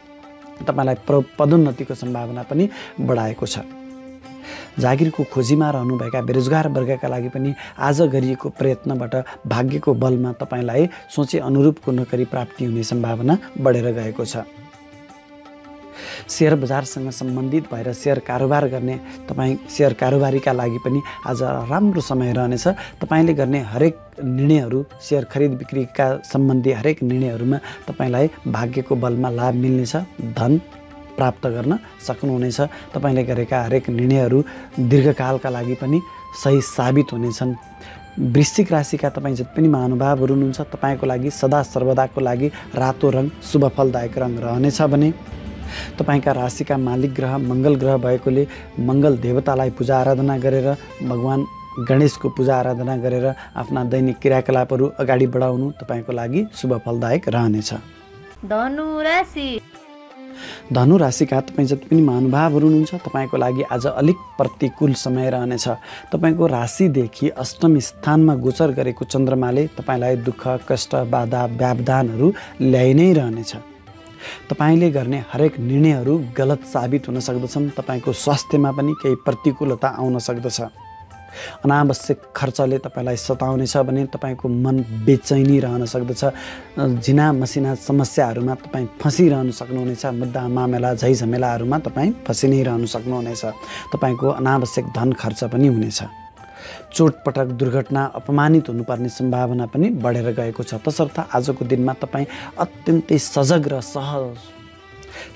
तपाईलाई पदोन्नतिको सम्भावना पनि बढाएको छ। जागिरको खोजीमा रहनुभएका बेरोजगार वर्गका लागि पनि आज गरिएको प्रयत्नबाट भाग्यको बलमा तपाईलाई सोचे अनुरूपको नोकरी प्राप्ति हुने सम्भावना बढेर गएको छ। शेयर बजारसँग सम्बन्धित भएर शेयर कारोबार गर्ने तपाई शेयर कारोबारीका लागि पनि आज राम्रो समय रहनेछ। तपाईले गर्ने हरेक निर्णयहरु, शेयर खरीद बिक्रीका सम्बन्धी हरेक निर्णयहरुमा तपाईलाई भाग्यको बलमा लाभ मिल्नेछ, धन प्राप्त गर्न सक्नुहुनेछ। तपाईले गरेका हरेक निर्णयहरु दीर्घकालका लागि पनि सही साबित हुनेछन्। वृश्चिक राशिका तपाई जति पनि महानुभावहरु हुनुहुन्छ, तपाईको लागि सदा सर्वदाको लागि रातो रंग शुभ फलदायक रंग रहनेछ भने तपाईका राशिका मालिक ग्रह मंगल ग्रह भएकोले मंगल देवतालाई पूजा आराधना गरेर, भगवान गणेशको पूजा आराधना गरेर आफ्ना दैनिक क्रियाकलापहरु अगाडि बढाउनु तपाईको लागि शुभ फलदायक रहनेछ। धनु राशि धनु राशिका तपाई जति पनि महानुभावहरु हुनुहुन्छ, तपाईको लागि आज अलिक प्रतिकूल समय रहनेछ। तपाईको राशिदेखि अष्टम स्थानमा गोचर गरेको चन्द्रमाले तपाईलाई दुःख, कष्ट, बाधा, व्यवधानहरु ल्याइ नै रहनेछ। तपाईले गर्ने हरेक निर्णयहरु गलत साबित हुन सक्दछन्। तपाईको स्वास्थ्यमा पनि केही प्रतिकूलता आउन सक्दछ। अनावश्यक खर्चले तपाईलाई सताउनेछ भने तपाईको मन बेचैनी रहन सक्दछ। जिना मसिना समस्याहरुमा तपाई फसिरहन सक्नुहुनेछ। मुद्दा मामला झै झमेलाहरुमा तपाई फसि नै रहन सक्नुहुनेछ। तपाईको अनावश्यक धन खर्च पनि हुनेछ। चोटपटक, दुर्घटना, अपमानित हुनुपर्ने सम्भावना पनि बढेर गएको छ। तसर्थ आजको दिनमा तपाई अत्यन्तै सजग र सहज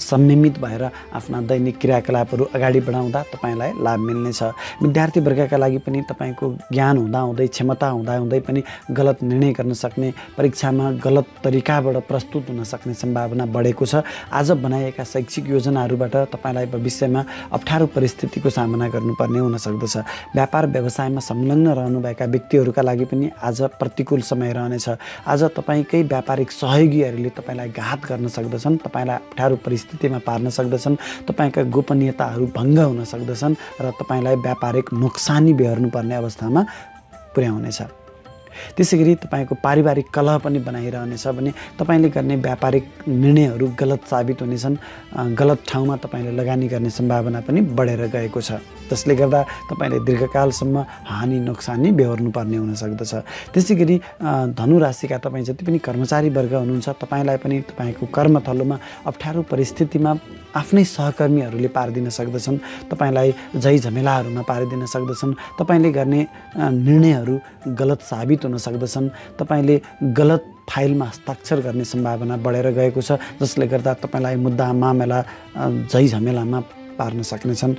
संयमित भएर आफ्ना दैनिक क्रियाकलापहरु अगाडि बढाउँदा तपाईलाई लाभ मिल्नेछ। विद्यार्थी वर्गका लागि पनि तपाईको ज्ञान हुँदा हुँदै, क्षमता हुँदा हुँदै पनि गलत निर्णय गर्न सक्ने, परीक्षामा गलत तरिकाबाट प्रस्तुत हुन सक्ने सम्भावना बढेको छ। आज बनाएका शैक्षिक योजनाहरुबाट तपाईलाई भविष्यमा अप्ठ्यारो परिस्थितिको सामना गर्नुपर्ने हुन सक्दछ। व्यापार व्यवसायमा संलग्न रहनुभएका व्यक्तिहरुका लागि पनि आज प्रतिकूल समय रहनेछ। आज तपाईकै व्यापारिक सहयोगीहरुले तपाईलाई घात गर्न सक्दछन्, तपाईलाई अप्ठ्यारो परिस्थितिमा पार्न सक्दछन्। तपाईका गोपनीयताहरु भंग हुन सक्दछन् र तपाईलाई व्यापारिक नोक्सानी बेहोर्नु पर्ने अवस्थामा पुर्याउनेछ। त्यसैगरी तपाईको पारिवारिक कलह पनि बनाइरहनेछ भने तपाईले गर्ने व्यापारिक निर्णयहरु गलत साबित हुनेछन्। गलत ठाउँमा तपाईले लगानी गर्ने सम्भावना पनि बढेर गएको छ। त्यसले गर्दा तपाईले दीर्घकालसम्म हानि नोक्सानी बेहोर्नु पर्ने हुन सक्दछ। त्यसैगरी धनु राशिका तपाई जति पनि कर्मचारी वर्ग हुनुहुन्छ, तपाईलाई पनि तपाईको कर्मथलोमा अप्ठ्यारो परिस्थितिमा आफ्नै सहकर्मीहरुले पारिदिन सक्दछन्, तपाईलाई झै झमेलाहरुमा पारिदिन सक्दछन्। तपाईले गर्ने निर्णयहरु गलत साबित हुन सक्दछन्। तपाईले गलत फाइलमा हस्ताक्षर गर्ने सम्भावना बढेर गएको छ, जसले गर्दा तपाईलाई मुद्दा मामला झै झमेलामा पार्न सक्नेछन्।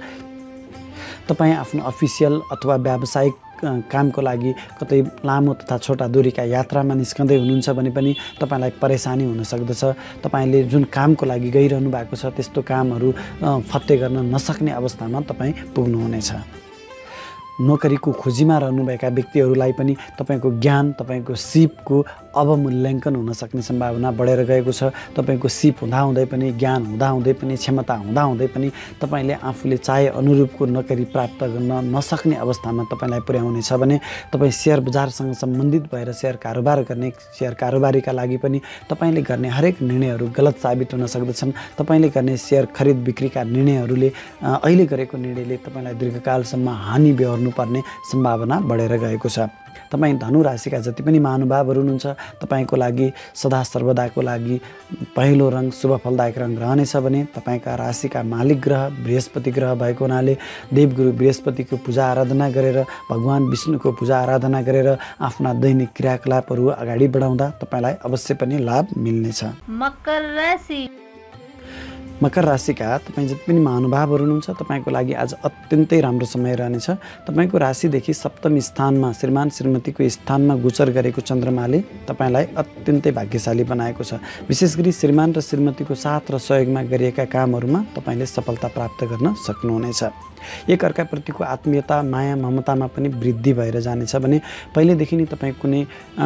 तपाई आफ्नो अफिसियल अथवा व्यावसायिक कामको लागि कतै लामो तथा छोटा दूरीका यात्रामा निस्कँदै हुनुहुन्छ भने पनि तपाईलाई परेशानी हुन सक्दछ। तपाईले जुन कामको लागि गइरहनु भएको छ त्यस्तो कामहरू फत्ते गर्न नसक्ने अवस्थामा तपाई पुग्नुहुनेछ। नोकरीको खोजीमा रहनुभएका व्यक्तिहरूलाई पनि तपाईको ज्ञान, तपाईको सिपको अवमूल्यांकन हुन सक्ने सम्भावना बढेर गएको छ। तपाईको सिप हुँदाहुँदै पनि, ज्ञान हुँदाहुँदै पनि, क्षमता हुँदाहुँदै पनि तपाईले आफूले चाहे अनुरूपको नोकरी प्राप्त गर्न नसक्ने अवस्थामा तपाईलाई पुर्याउने छ भने तपाई शेयर बजारसँग सम्बन्धित भएर शेयर कारोबार गर्ने, शेयर कारोबारीका लागि पनि तपाईले गर्ने हरेक निर्णयहरू गलत साबित हुन सक्दछन्। तपाईले गर्ने शेयर खरीद बिक्रीका निर्णयहरूले अहिले गरेको निर्णयले तपाईलाई दीर्घकालसम्म हानि बेहोर्नु पर्ने सम्भावना बढेर गएको छ। तपाई धनु राशिका जति पनि महानुभावहरु हुनुहुन्छ तपाईको लागि सदा सर्वदाको लागि पहिलो रंग शुभ फलदायक रंग रहनेछ भने तपाईका राशिका मालिक ग्रह बृहस्पति ग्रह भएको हुनाले देवगुरु बृहस्पतिको पूजा आराधना गरेर भगवान विष्णुको पूजा आराधना गरेर आफ्ना दैनिक क्रियाकलापहरु अगाडि बढाउँदा तपाईलाई अवश्य पनि लाभ मिल्नेछ। मकर राशि मकर राशिका तपाई जति पनि महानुभावहरु हुनुहुन्छ तपाईको लागि आज अत्यन्तै राम्रो समय रहनेछ। तपाईको राशिदेखि सप्तम स्थानमा श्रीमान श्रीमतीको स्थानमा गोचर गरेको चन्द्रमाले तपाईलाई अत्यन्तै भाग्यशाली बनाएको छ। विशेष गरी श्रीमान र श्रीमतीको साथ र सहयोगमा गरिएका कामहरुमा तपाईले सफलता प्राप्त गर्न सक्नुहुनेछ। एक अर्काप्रतिको आत्मीयता, माया, ममतामा पनि वृद्धि भएर जानेछ भने पहिलेदेखि नै तपाई कुनै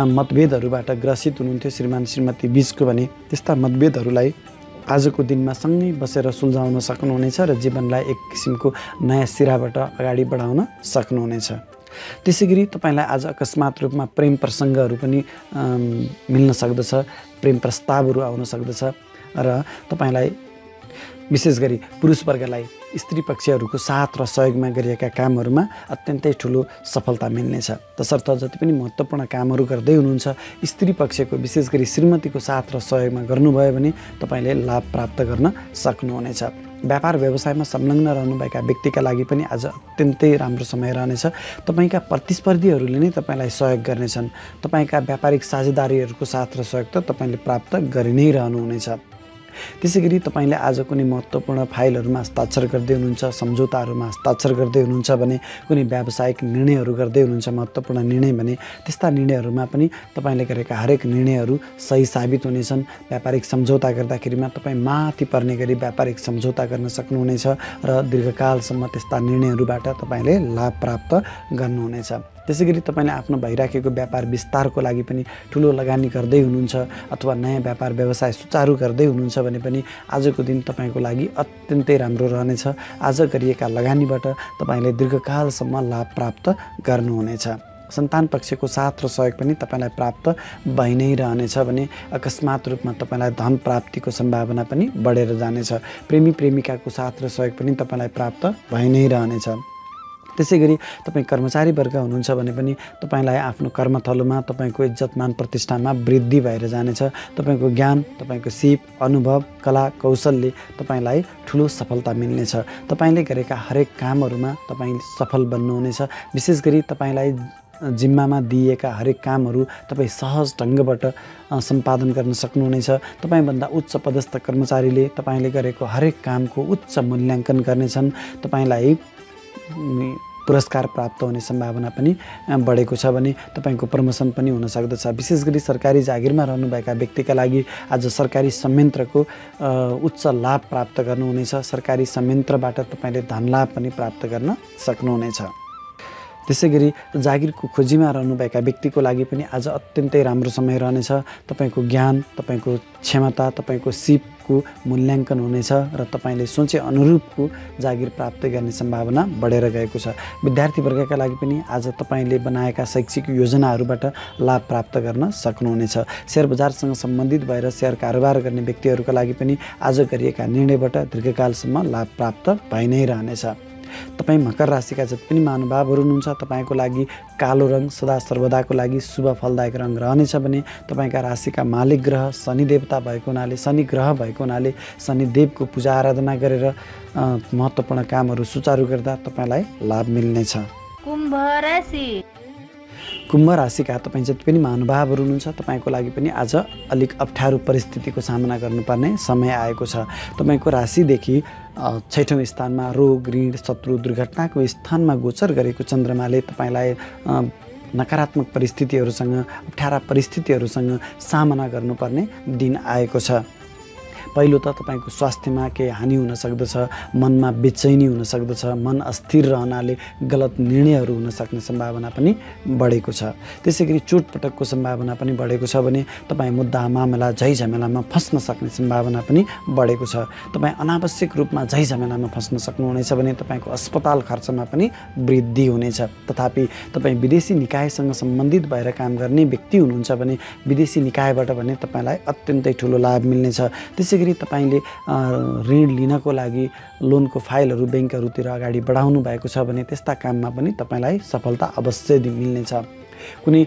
मतभेदहरुबाट ग्रसित हुनुहुन्थ्यो श्रीमान श्रीमती बीचको भने त्यस्ता मतभेदहरुलाई आजको दिनमा सँगै बसेर सुल्झाउन सक्नुहुनेछ र जीवनलाई एक किसिमको नयाँ सिराबाट अगाडि बढाउन सक्नुहुनेछ। त्यसैगरी तपाईलाई आज अकस्मात रूपमा प्रेम प्रसंगहरू पनि मिल्न सक्दछ, प्रेम प्रस्तावहरू आउन सक्दछ र तपाईलाई विशेष गरी पुरुष वर्गलाई स्त्री पक्षहरूको साथ र सहयोगमा गरिएका कामहरूमा अत्यन्तै ठूलो सफलता मिल्नेछ। तसर्थ जति पनि महत्त्वपूर्ण कामहरू गर्दै हुनुहुन्छ स्त्री पक्षको विशेष गरी श्रीमतीको साथ र सहयोगमा गर्नुभयो भने तपाईले लाभ प्राप्त गर्न सक्नुहुनेछ। व्यापार व्यवसायमा संलग्न रहनुभएका व्यक्तिका लागि पनि आज अत्यन्तै राम्रो समय रहनेछ। तपाईका प्रतिस्पर्धीहरूले नै तपाईलाई सहयोग गर्नेछन्। तपाईका व्यापारिक साझेदारीहरूको साथ र सहयोग त तपाईले प्राप्त गरि नै रहनुहुनेछ। त्यसैगरी तपाईले आज कुनै महत्त्वपूर्ण फाइलहरुमा हस्ताक्षर गर्दै हुनुहुन्छ, सम्झौताहरुमा हस्ताक्षर गर्दै हुनुहुन्छ भने कुनै व्यावसायिक निर्णयहरु गर्दै हुनुहुन्छ महत्त्वपूर्ण निर्णय भने त्यस्ता निर्णयहरुमा पनि तपाईले गरेका हरेक निर्णयहरु सही साबित हुनेछन्। व्यापारिक सम्झौता गर्दाखेरिमा तपाई माथि पर्ने गरी व्यापारिक सम्झौता गर्न सक्नुहुनेछ र दीर्घकालसम्म त्यस्ता निर्णयहरुबाट तपाईले लाभ प्राप्त गर्नुहुनेछ। त्यसैगरी तपाईले आफ्नो भइराखेको व्यापार विस्तारको लागि पनि ठूलो लगानी गर्दै हुनुहुन्छ अथवा नयाँ व्यापार व्यवसाय सुचारु गर्दै हुनुहुन्छ भने पनि आजको दिन तपाईको लागि अत्यन्तै राम्रो रहनेछ। आज गरिएका लगानीबाट तपाईले दीर्घकालसम्म लाभ प्राप्त गर्नुहुनेछ। सन्तान पक्षको साथ र सहयोग पनि तपाईलाई प्राप्त भइ नै रहनेछ भने अकस्मात रूपमा तपाईलाई धन प्राप्तिको सम्भावना पनि बढेर जानेछ। प्रेमी प्रेमिकाको साथ र सहयोग पनि तपाईलाई प्राप्त भइ नै रहनेछ। त्यसैगरी तपाई कर्मचारी वर्ग हुनुहुन्छ भने पनि तपाईलाई आफ्नो कर्मथलोमा तपाईको इज्जत मान प्रतिष्ठामा वृद्धि भएर जानेछ। तपाईको ज्ञान, तपाईको सिप, अनुभव, कला कौशलले तपाईलाई ठूलो सफलता मिल्नेछ। तपाईले गरेका हरेक कामहरुमा तपाई सफल बन्नुहुनेछ। विशेष गरी तपाईलाई जिम्मामा दिएका हरेक कामहरु तपाई सहज ढंगबाट सम्पादन गर्न सक्नुहुनेछ। तपाईभन्दा उच्च पदस्थ कर्मचारीले तपाईले गरेको हरेक कामको उच्च मूल्यांकन गर्नेछन्। तपाईलाई पुरस्कार प्राप्त हुने सम्भावना पनि बढेको छ भने तपाईको प्रमोसन पनि हुन सक्दछ। विशेष गरी सरकारी जागिरमा रहनुभएका व्यक्तिका लागि आज सरकारी संयन्त्रको उच्च लाभ प्राप्त गर्नुहुनेछ। सरकारी संयन्त्रबाट तपाईले धन लाभ पनि प्राप्त गर्न सक्नुहुनेछ। त्यसैगरी जागिरको खोजीमा रहनुभएका व्यक्तिको लागि पनि आज अत्यन्तै राम्रो समय रहनेछ। तपाईको ज्ञान, तपाईको क्षमता, तपाईको सिप मूल्यांकन हुनेछ र तपाईले सोचे अनुरूपको जागिर प्राप्त गर्ने सम्भावना बढेर गएको छ। विद्यार्थी वर्गका लागि पनि आज तपाईले बनाएका शैक्षिक योजनाहरुबाट लाभ प्राप्त गर्न सक्नुहुनेछ। शेयर बजारसँग सम्बन्धित भएर शेयर कारोबार गर्ने व्यक्तिहरुका लागि पनि आज गरिएका निर्णयबाट दीर्घकालसम्म लाभ प्राप्त भइ नै रहनेछ। तपाई मकर राशिका जति पनि महानुभावहरु हुनुहुन्छ तपाईको लागि कालो रंग सदा सर्वदाको लागि शुभ फलदायक रंग रहनेछ भने तपाईका राशिका मालिक ग्रह शनि देवता भएको हुनाले शनि ग्रह भएको हुनाले शनि देवको पूजा आराधना गरेर महत्त्वपूर्ण कामहरु सुचारु गर्दा तपाईलाई लाभ मिल्नेछ। कुम्भ राशि कुम्भ राशिका तपाईं जति पनि महानुभावहरु हुनुहुन्छ तपाईंको लागि पनि आज अलिक अप्ठ्यारो परिस्थितिको सामना गर्नुपर्ने समय आएको छ। तपाईंको राशिदेखि छैठौं स्थानमा रोग ऋण शत्रु दुर्घटनाको स्थानमा गोचर गरेको चन्द्रमाले तपाईंलाई नकारात्मक परिस्थितिहरुसँग अप्ठ्यारा परिस्थितिहरुसँग सामना गर्नुपर्ने दिन आएको छ। पहिलो त तपाईको स्वास्थ्यमा के हानि हुन सक्दछ, मनमा बेचैनी हुन सक्दछ, मन अस्थिर रहनाले गलत निर्णयहरू हुन सक्ने सम्भावना पनि बढेको छ। त्यसैगरी चोटपटकको सम्भावना पनि बढेको छ भने तपाई मुद्दा मामला झै झमेलामा फस्न सक्ने सम्भावना पनि बढेको छ। तपाई अनावश्यक रूपमा झै झमेलामा फस्न सक्नुहुनेछ भने तपाईको अस्पताल खर्चमा पनि वृद्धि हुनेछ। तथापि तपाई विदेशी निकायसँग सम्बन्धित भएर काम गर्ने व्यक्ति हुनुहुन्छ भने विदेशी निकायबाट भने तपाईलाई अत्यन्तै ठूलो लाभ मिल्नेछ। त्यसैगरी तपाईले ऋण लिनको लागि लोनको फाइलहरु बैंकहरुतिर अगाडि बढाउनु भएको छ भने त्यस्ता काममा पनि तपाईलाई सफलता अवश्य मिल्नेछ। कुनै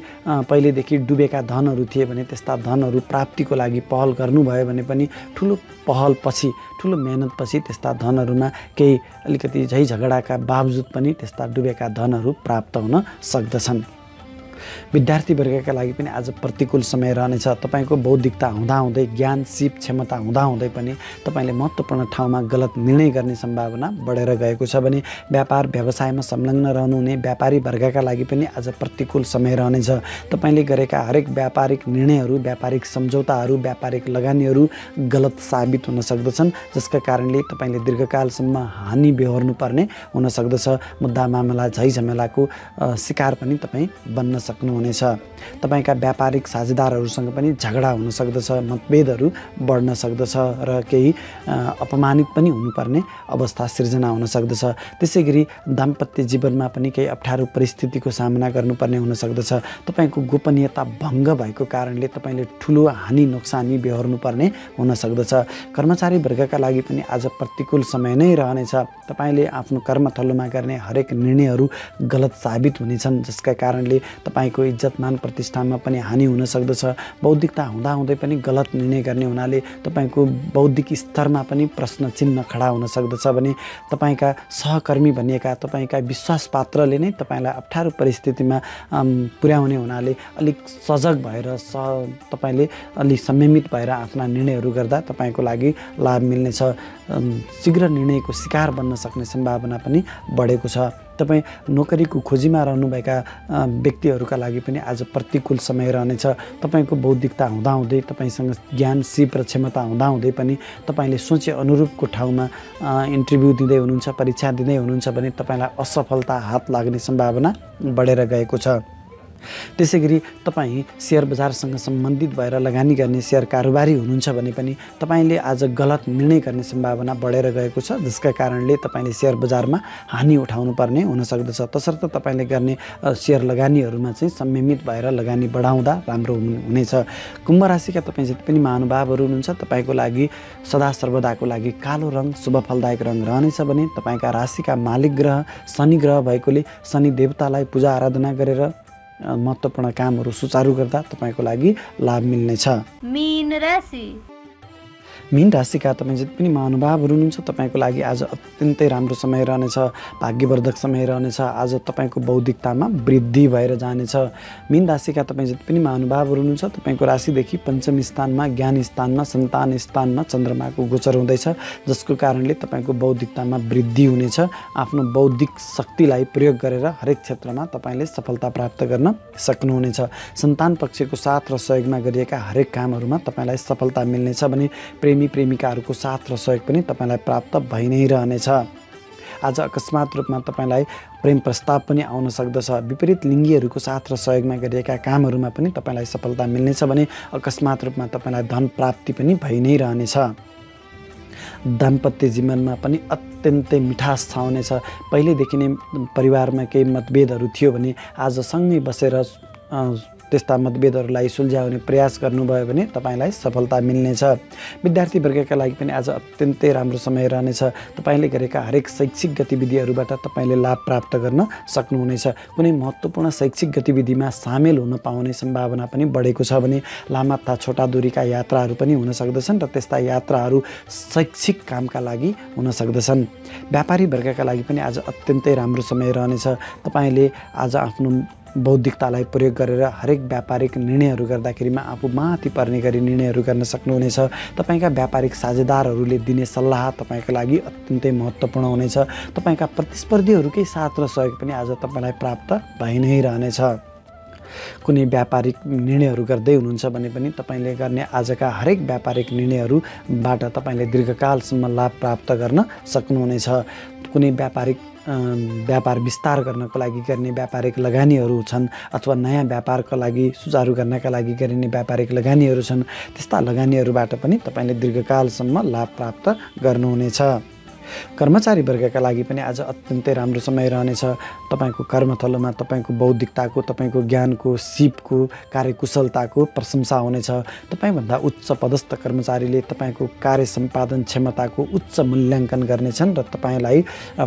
पहिले देखि डुबेका धनहरु थिए भने त्यस्ता धनहरु प्राप्तिको लागि पहल गर्नुभयो भने पनि ठूलो पहल पछि ठूलो मेहनत पछि त्यस्ता धनहरुमा केही अलिकति झै झगडाका बावजुद पनि त्यस्ता डुबेका धनहरु प्राप्त हुन सक्दछन्। विद्यार्थी वर्गका लागि पनि आज प्रतिकूल समय रहनेछ। तपाईको बौद्धिकता हुँदा हुँदै ज्ञान सिप क्षमता हुँदा हुँदै पनि तपाईले महत्त्वपूर्ण ठाउँमा गलत निर्णय गर्ने सम्भावना बढेर गएको छ भने व्यापार व्यवसायमा संलग्न रहनुहुने व्यापारी वर्गका लागि पनि आज प्रतिकूल समय रहनेछ। तपाईले गरेका हरेक व्यापारिक निर्णयहरू व्यापारिक सम्झौताहरू व्यापारिक लगानीहरू गलत साबित हुन सक्दछन् जसका कारणले तपाईले दीर्घकालसम्म हानि बेहोर्नु पर्ने हुन सक्दछ। मुद्दा मामला झै झमेलाको शिकार पनि तपाई बन्न सक्नुहुन्छ। तपाईंका व्यापारिक साझेदारहरुसँग पनि झगडा हुन सक्दछ, मतभेदहरु बढ्न सक्दछ र केही अपमानित पनि हुनुपर्ने अवस्था सिर्जना हुन सक्दछ। त्यसैगरी दाम्पत्य जीवनमा पनि केही अप्ठ्यारो परिस्थितिको सामना गर्नुपर्ने हुन सक्दछ। तपाईको गोपनीयता भंग भएको कारणले तपाईले ठूलो हानि नोक्सानी बेहोर्नु पर्ने हुन सक्दछ। कर्मचारी वर्गका लागि पनि आज प्रतिकूल समय नै रहनेछ। तपाईले आफ्नो कर्मथलोमा गर्ने हरेक निर्णयहरु गलत साबित हुनेछन् जसका कारणले तपाईको इज्जतमान प्रतिष्ठामा पनि हानि हुन सक्दछ। बौद्धिकता हुँदा हुँदै पनि गलत निर्णय गर्ने हुनाले तपाईको बौद्धिक स्तरमा पनि प्रश्न चिन्ह खडा हुन सक्दछ भने तपाईका सहकर्मी भनिएका तपाईका विश्वासपात्रले नै तपाईलाई अप्ठ्यारो परिस्थितिमा पुर्याउने हुनाले अलिक सजग भएर तपाईले अलि संयमित भएर आफ्ना निर्णयहरू गर्दा तपाईको लागि लाभ मिल्नेछ। शीघ्र निर्णयको शिकार बन्न सक्ने सम्भावना पनि बढेको छ। तपाई नोकरीको खोजीमा रहनुभएका व्यक्तिहरुका लागि पनि आज प्रतिकूल समय रहनेछ। तपाईको बौद्धिकता हुँदाहुँदै तपाईसँग ज्ञान सिप र क्षमता हुँदाहुँदै पनि तपाईले सोचे अनुरूपको ठाउँमा इन्टरभ्यु दिँदै हुनुहुन्छ परीक्षा दिँदै हुनुहुन्छ भने तपाईलाई असफलता हात लाग्ने सम्भावना बढेर गएको छ। त्यसैगरी तपाई शेयर बजारसँग सम्बन्धित भएर लगानी गर्ने शेयर कारोबारी हुनुहुन्छ भने पनि तपाईले आज गलत निर्णय गर्ने सम्भावना बढेर गएको छ जसका कारणले तपाईले शेयर बजारमा हानि उठाउनु पर्ने हुन सक्दछ। तसर्थ तपाईले गर्ने शेयर लगानीहरुमा चाहिँ संयमित भएर लगानी बढाउँदा राम्रो हुनेछ। कुम्भ राशिका तपाई जति पनि महानुभावहरु हुनुहुन्छ तपाईको लागि सदा सर्वदाको लागि कालो रंग शुभ फलदायक रंग रहनेछ भने तपाईका राशिका मालिक ग्रह शनि ग्रह भएकोले शनि देवतालाई पूजा आराधना गरेर महत्वपूर्ण कामहरु सुचारु गर्दा तपाईको लागि लाभ मिल्नेछ। मीन राशि मीन राशिका तपाई जति पनि महानुभावहरु हुनुहुन्छ तपाईको लागि आज अत्यन्तै राम्रो समय रहनेछ, भाग्यवर्धक समय रहनेछ। आज तपाईको बौद्धिकतामा वृद्धि भएर जानेछ। मीन राशिका तपाई जति पनि महानुभावहरु हुनुहुन्छ तपाईको राशिदेखि पञ्चम स्थानमा ज्ञान स्थानमा सन्तान स्थानमा चन्द्रमाको गोचर हुँदैछ जसको कारणले तपाईको बौद्धिकतामा वृद्धि हुनेछ। आफ्नो बौद्धिक शक्तिलाई प्रयोग गरेर हरेक क्षेत्रमा तपाईले सफलता प्राप्त गर्न सक्नुहुनेछ। सन्तान पक्षको साथ र सहयोगमा गरिएका हरेक कामहरुमा तपाईलाई सफलता मिल्नेछ भने प्रेमी प्रेमिकाहरुको साथ र सहयोग पनि तपाईलाई प्राप्त भइ नै रहनेछ। आज अकस्मात रूपमा तपाईलाई प्रेम प्रस्ताव पनि आउन सक्दछ। विपरीत लिङ्गीहरुको साथ र सहयोगमा गरिएका कामहरुमा पनि तपाईलाई सफलता मिल्नेछ भने अकस्मात रूपमा तपाईलाई धन प्राप्ति पनि भइ नै रहनेछ। दाम्पत्य जीवनमा पनि अत्यन्तै मिठास छाउनेछ। पहिलेदेखि नै परिवारमा केही मतभेदहरु थियो भने आज सँगै बसेर त्यस्ता मतभेदहरुलाई सुल्झाउने प्रयास गर्नुभयो भने तपाईलाई सफलता मिल्नेछ। विद्यार्थी वर्गका लागि पनि आज अत्यन्तै राम्रो समय रहनेछ। तपाईले गरेका हरेक शैक्षिक गतिविधिहरुबाट तपाईले लाभ प्राप्त गर्न सक्नुहुनेछ। कुनै महत्त्वपूर्ण शैक्षिक गतिविधिमा सामेल हुन पाउने सम्भावना पनि बढेको छ भने लामा तथा छोटा दूरीका यात्राहरु पनि हुन सक्दछन् र त्यस्ता यात्राहरु शैक्षिक कामका लागि हुन सक्दछन्। व्यापारी वर्गका लागि पनि आज अत्यन्तै राम्रो समय रहनेछ। तपाईले आज आफ्नो बौद्धिकतालाई प्रयोग गरेर हरेक व्यापारिक निर्णयहरू गर्दाखेरिमा आफू माथि पर्ने गरी निर्णयहरू गर्न सक्नुहुनेछ। तपाईका व्यापारिक साझेदारहरूले दिने सल्लाह तपाईका लागि अत्यन्तै महत्त्वपूर्ण हुनेछ। तपाईका प्रतिस्पर्धीहरूकै साथ र सहयोग पनि आज तपाईलाई प्राप्त भइ नै रहनेछ। कुनै व्यापारिक निर्णयहरू गर्दै हुनुहुन्छ भने पनि तपाईले गर्ने आजका हरेक व्यापारिक निर्णयहरूबाट तपाईले दीर्घकालसम्म लाभ प्राप्त गर्न सक्नुहुनेछ। कुनै व्यापारिक व्यापार विस्तार गर्नको लागि गर्ने व्यापारिक लगानीहरू छन् अथवा नयाँ व्यापारको लागि सुचारु गर्नका लागि गरिने व्यापारिक लगानीहरू छन्, त्यस्ता लगानीहरूबाट पनि तपाईले दीर्घकालसम्म लाभ प्राप्त गर्नुहुनेछ। कर्मचारी वर्गका लागि पनि आज अत्यन्तै राम्रो समय रहनेछ। तपाईको कर्मथलोमा तपाईको बौद्धिकताको, तपाईको ज्ञानको, सिपको, कार्यकुशलताको प्रशंसा हुनेछ। तपाईभन्दा उच्च पदस्थ कर्मचारीले तपाईको कार्य सम्पादन क्षमताको उच्च मूल्याङ्कन गर्नेछन् र तपाईलाई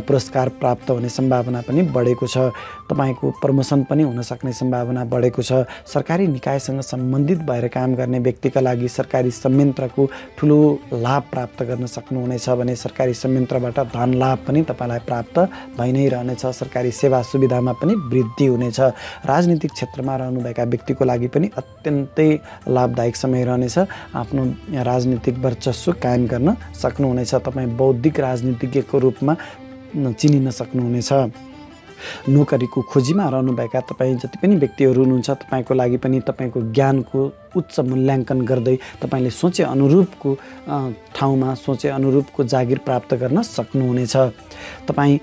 पुरस्कार प्राप्त हुने सम्भावना पनि बढेको छ। तपाईको प्रमोसन पनि हुन सक्ने सम्भावना बढेको छ। सरकारी निकायसँग सम्बन्धित भएर काम गर्ने व्यक्तिका लागि सरकारी संयन्त्रको ठुलो लाभ प्राप्त गर्न सक्नुहुनेछ भने सरकारी संयन्त्र बाट धन लाभ पनि तपाईलाई प्राप्त भइ नै रहनेछ। सरकारी सेवा सुविधामा पनि वृद्धि हुनेछ। राजनीतिक क्षेत्रमा रहनुभएका व्यक्तिको लागि पनि अत्यन्तै लाभदायक समय रहनेछ। आफ्नो राजनीतिक वर्चस्व कायम गर्न सक्नुहुनेछ। तपाई बौद्धिक राजनीतिज्ञको रूपमा चिनिन सक्नुहुनेछ। नोकरीको खोजीमा रहनुभएका तपाई जति पनि व्यक्तिहरू हुनुहुन्छ तपाईको लागि पनि तपाईको ज्ञानको उच्च मूल्याङ्कन गर्दै तपाईले सोचे अनुरूपको ठाउँमा सोचे अनुरूपको जागिर प्राप्त गर्न सक्नुहुनेछ। तपाई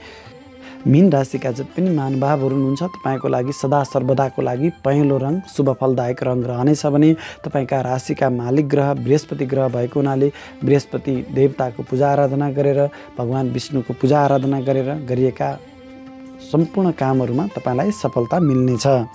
मीन राशिका जति पनि महानुभावहरू हुनुहुन्छ तपाईको लागि सदा सर्वदाको लागि पहेँलो रङ शुभ फलदायक रङ रहनेछ भने तपाईका राशिका मालिक ग्रह बृहस्पति ग्रह भएको हुनाले बृहस्पति देवताको पूजा आराधना गरेर भगवान विष्णुको पूजा आराधना गरेर गरिएका सम्पूर्ण कामहरुमा तपाईलाई सफलता मिल्नेछ।